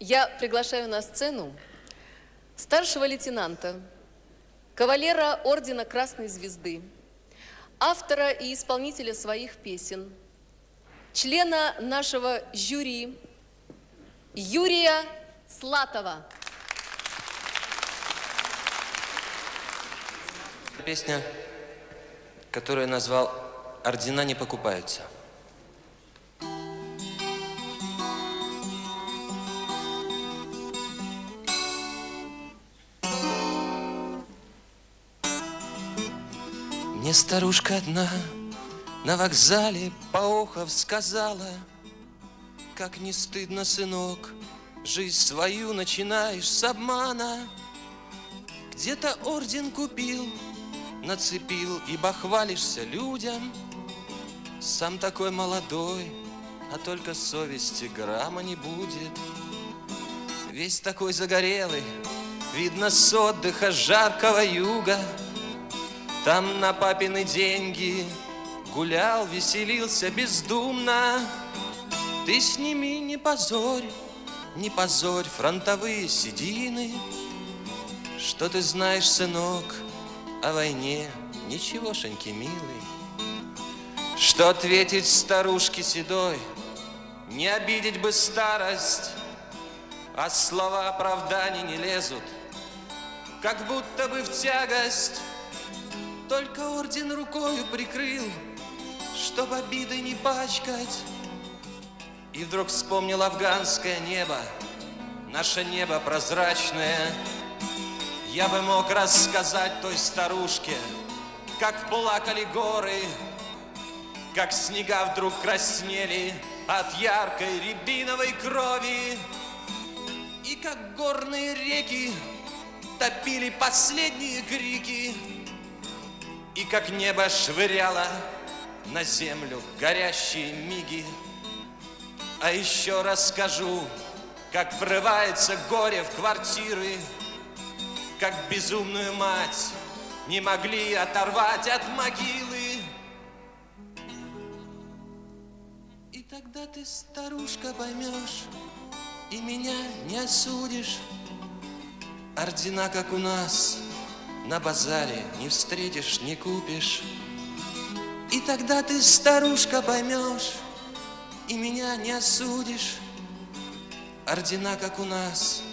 Я приглашаю на сцену старшего лейтенанта, кавалера ордена Красной Звезды, автора и исполнителя своих песен, члена нашего жюри Юрия Слатова. Песня, которую я назвал «Ордена не покупаются». Мне старушка одна на вокзале, поохов, сказала: как не стыдно, сынок, жизнь свою начинаешь с обмана. Где-то орден купил, нацепил, ибо хвалишься людям. Сам такой молодой, а только совести грамма не будет. Весь такой загорелый, видно с отдыха жаркого юга. Там на папины деньги гулял, веселился бездумно. Ты сними, не позорь, не позорь фронтовые седины. Что ты знаешь, сынок, о войне? Ничегошеньки, милый. Что ответить старушке седой? Не обидеть бы старость, а слова оправданий не лезут, как будто бы в тягость. Только орден рукою прикрыл, чтоб обиды не пачкать. И вдруг вспомнил афганское небо, наше небо прозрачное. Я бы мог рассказать той старушке, как плакали горы, как снега вдруг краснели от яркой рябиновой крови, и как горные реки топили последние крики, и как небо швыряло на землю горящие миги. А еще расскажу, как врывается горе в квартиры, как безумную мать не могли оторвать от могилы. И тогда ты, старушка, поймешь и меня не осудишь. Ордена, как у нас, на базаре не встретишь, не купишь. И тогда ты, старушка, поймешь и меня не осудишь. Ордена, как у нас,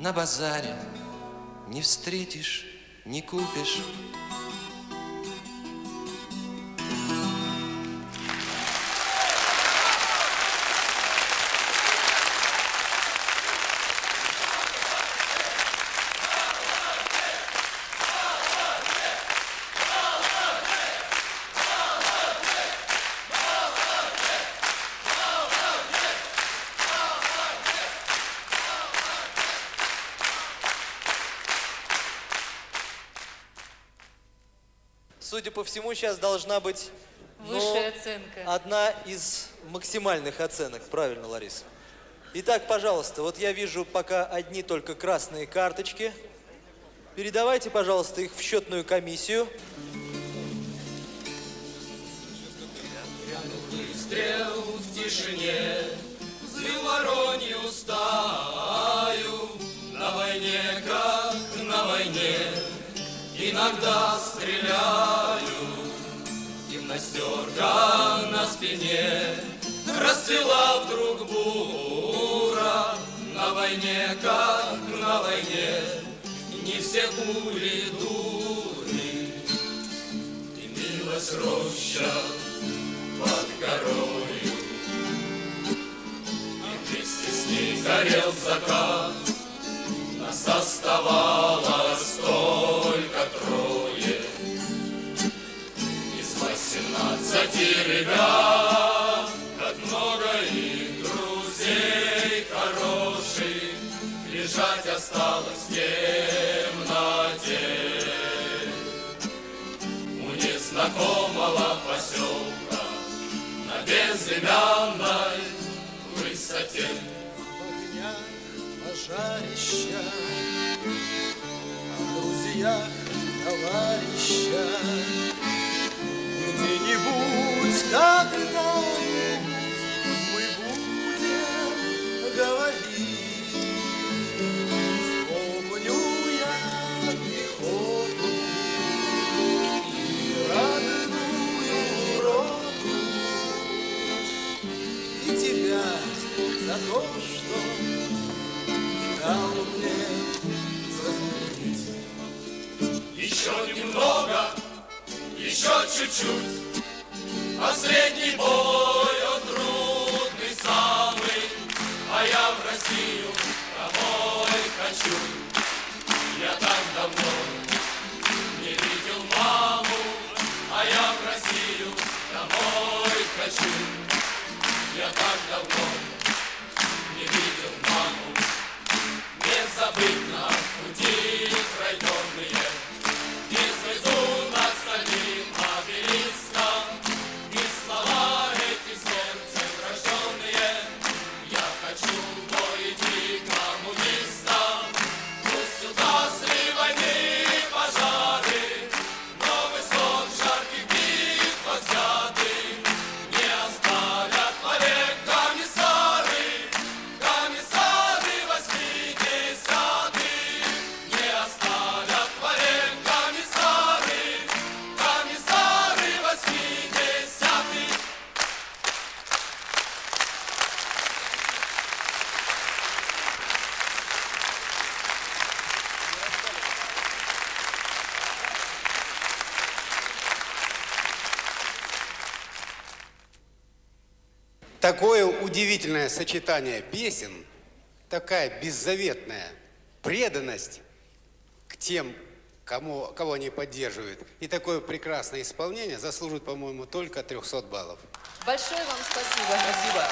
на базаре не встретишь, не купишь. Судя по всему, сейчас должна быть высшая ну, оценка. Одна из максимальных оценок. Правильно, Лариса. Итак, пожалуйста, вот я вижу пока одни только красные карточки. Передавайте, пожалуйста, их в счетную комиссию. Выстрел в тишине, звела не устаю, на войне, как на войне. Иногда стреляю, гимнастерка на спине, расцвела вдруг бура, на войне, как на войне, не все пули дуры. И милась роща под горою, и вместе с ней горел закат, нас оставалось только трое из восемнадцати ребят, как много их друзей хороших, лежать осталось в темноте. У незнакомого поселка на безымянной высоте пожарища, о друзьях, товарища, где-нибудь, когда-нибудь мы будем говорить. Вспомню я пехоту и родную роду, и тебя за то, что еще немного, еще чуть-чуть, последний бой, он трудный самый, а я в Россию домой хочу. Я так давно не видел маму, а я в Россию домой хочу. Я так давно не видел маму. Незабытно пути пройденные, и свезу нас с одним обелиском, и слова эти сердцем рожденные. Я хочу пойти к коммунистам, пусть у нас ли войны пожары, но высот жарких битв взяты, не оставят вовек комиссары, комиссары восьмидесятых, не оставят вовек комиссары, комиссары восьмидесятых. Такое удивительное сочетание песен, такая беззаветная преданность тем, кому, кого они поддерживают. И такое прекрасное исполнение заслуживает, по-моему, только трёхсот баллов. Большое вам спасибо. Спасибо.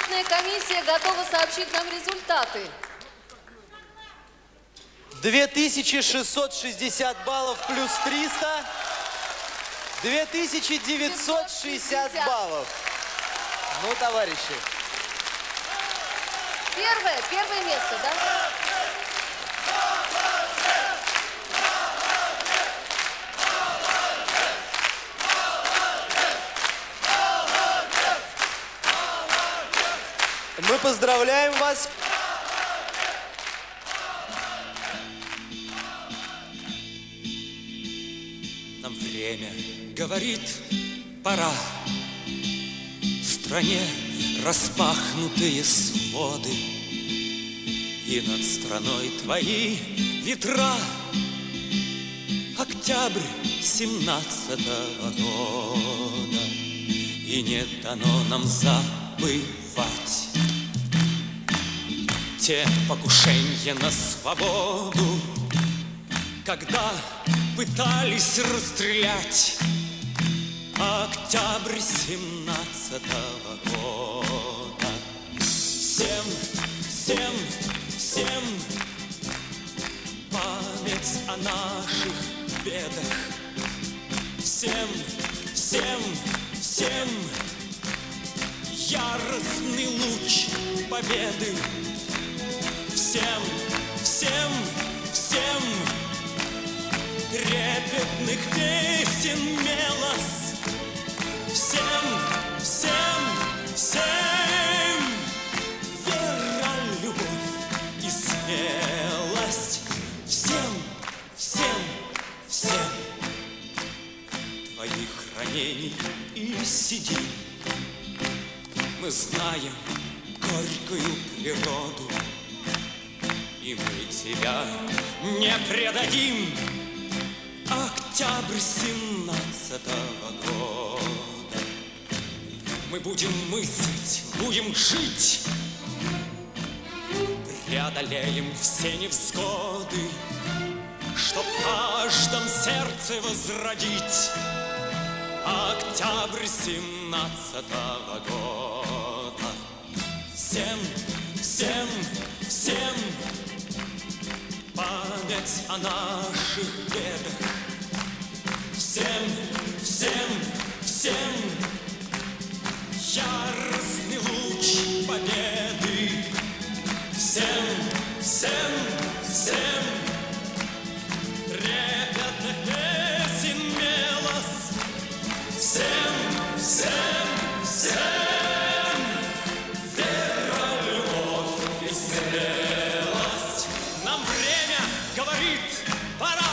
Счетная комиссия готова сообщить нам результаты. две тысячи шестьсот шестьдесят баллов плюс триста. две тысячи девятьсот шестьдесят баллов. Ну, товарищи. Первое, первое место, да? Мы поздравляем вас. Нам время говорит, пора. В стране распахнутые своды, и над страной твои ветра. Октябрь семнадцатого года, и не дано нам забывать те покушения на свободу, когда пытались расстрелять. Октябрь семнадцатого года. Всем, всем, всем память о наших бедах. Всем, всем, всем яростный луч победы. Всем, всем, всем трепетных песен мелос. Всем, всем, всем вера, любовь и смелость. Всем, всем, всем твоих ранений и седин. Мы знаем горькую природу, и мы тебя не предадим. Октябрь семнадцатого года. Мы будем мыслить, будем жить, преодолеем все невзгоды, чтоб в каждом сердце возродить октябрь семнадцатого года. Всем, всем, всем память о наших бедах. Всем, всем, всем яростный луч победы. Всем, всем, всем трепетных песен мелос. Всем, всем, всем вера, любовь и смелость. Нам время говорит, пора.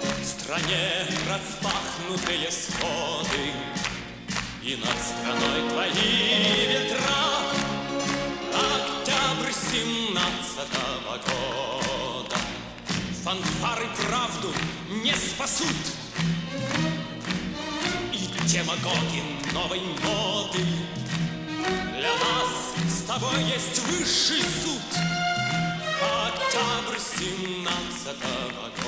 В стране распахнутые своды, и над страной твои ветра. Октябрь семнадцатого года. Фанфары правду не спасут, и демагоги новой моды. Для нас с тобой есть высший суд. Октябрь семнадцатого года.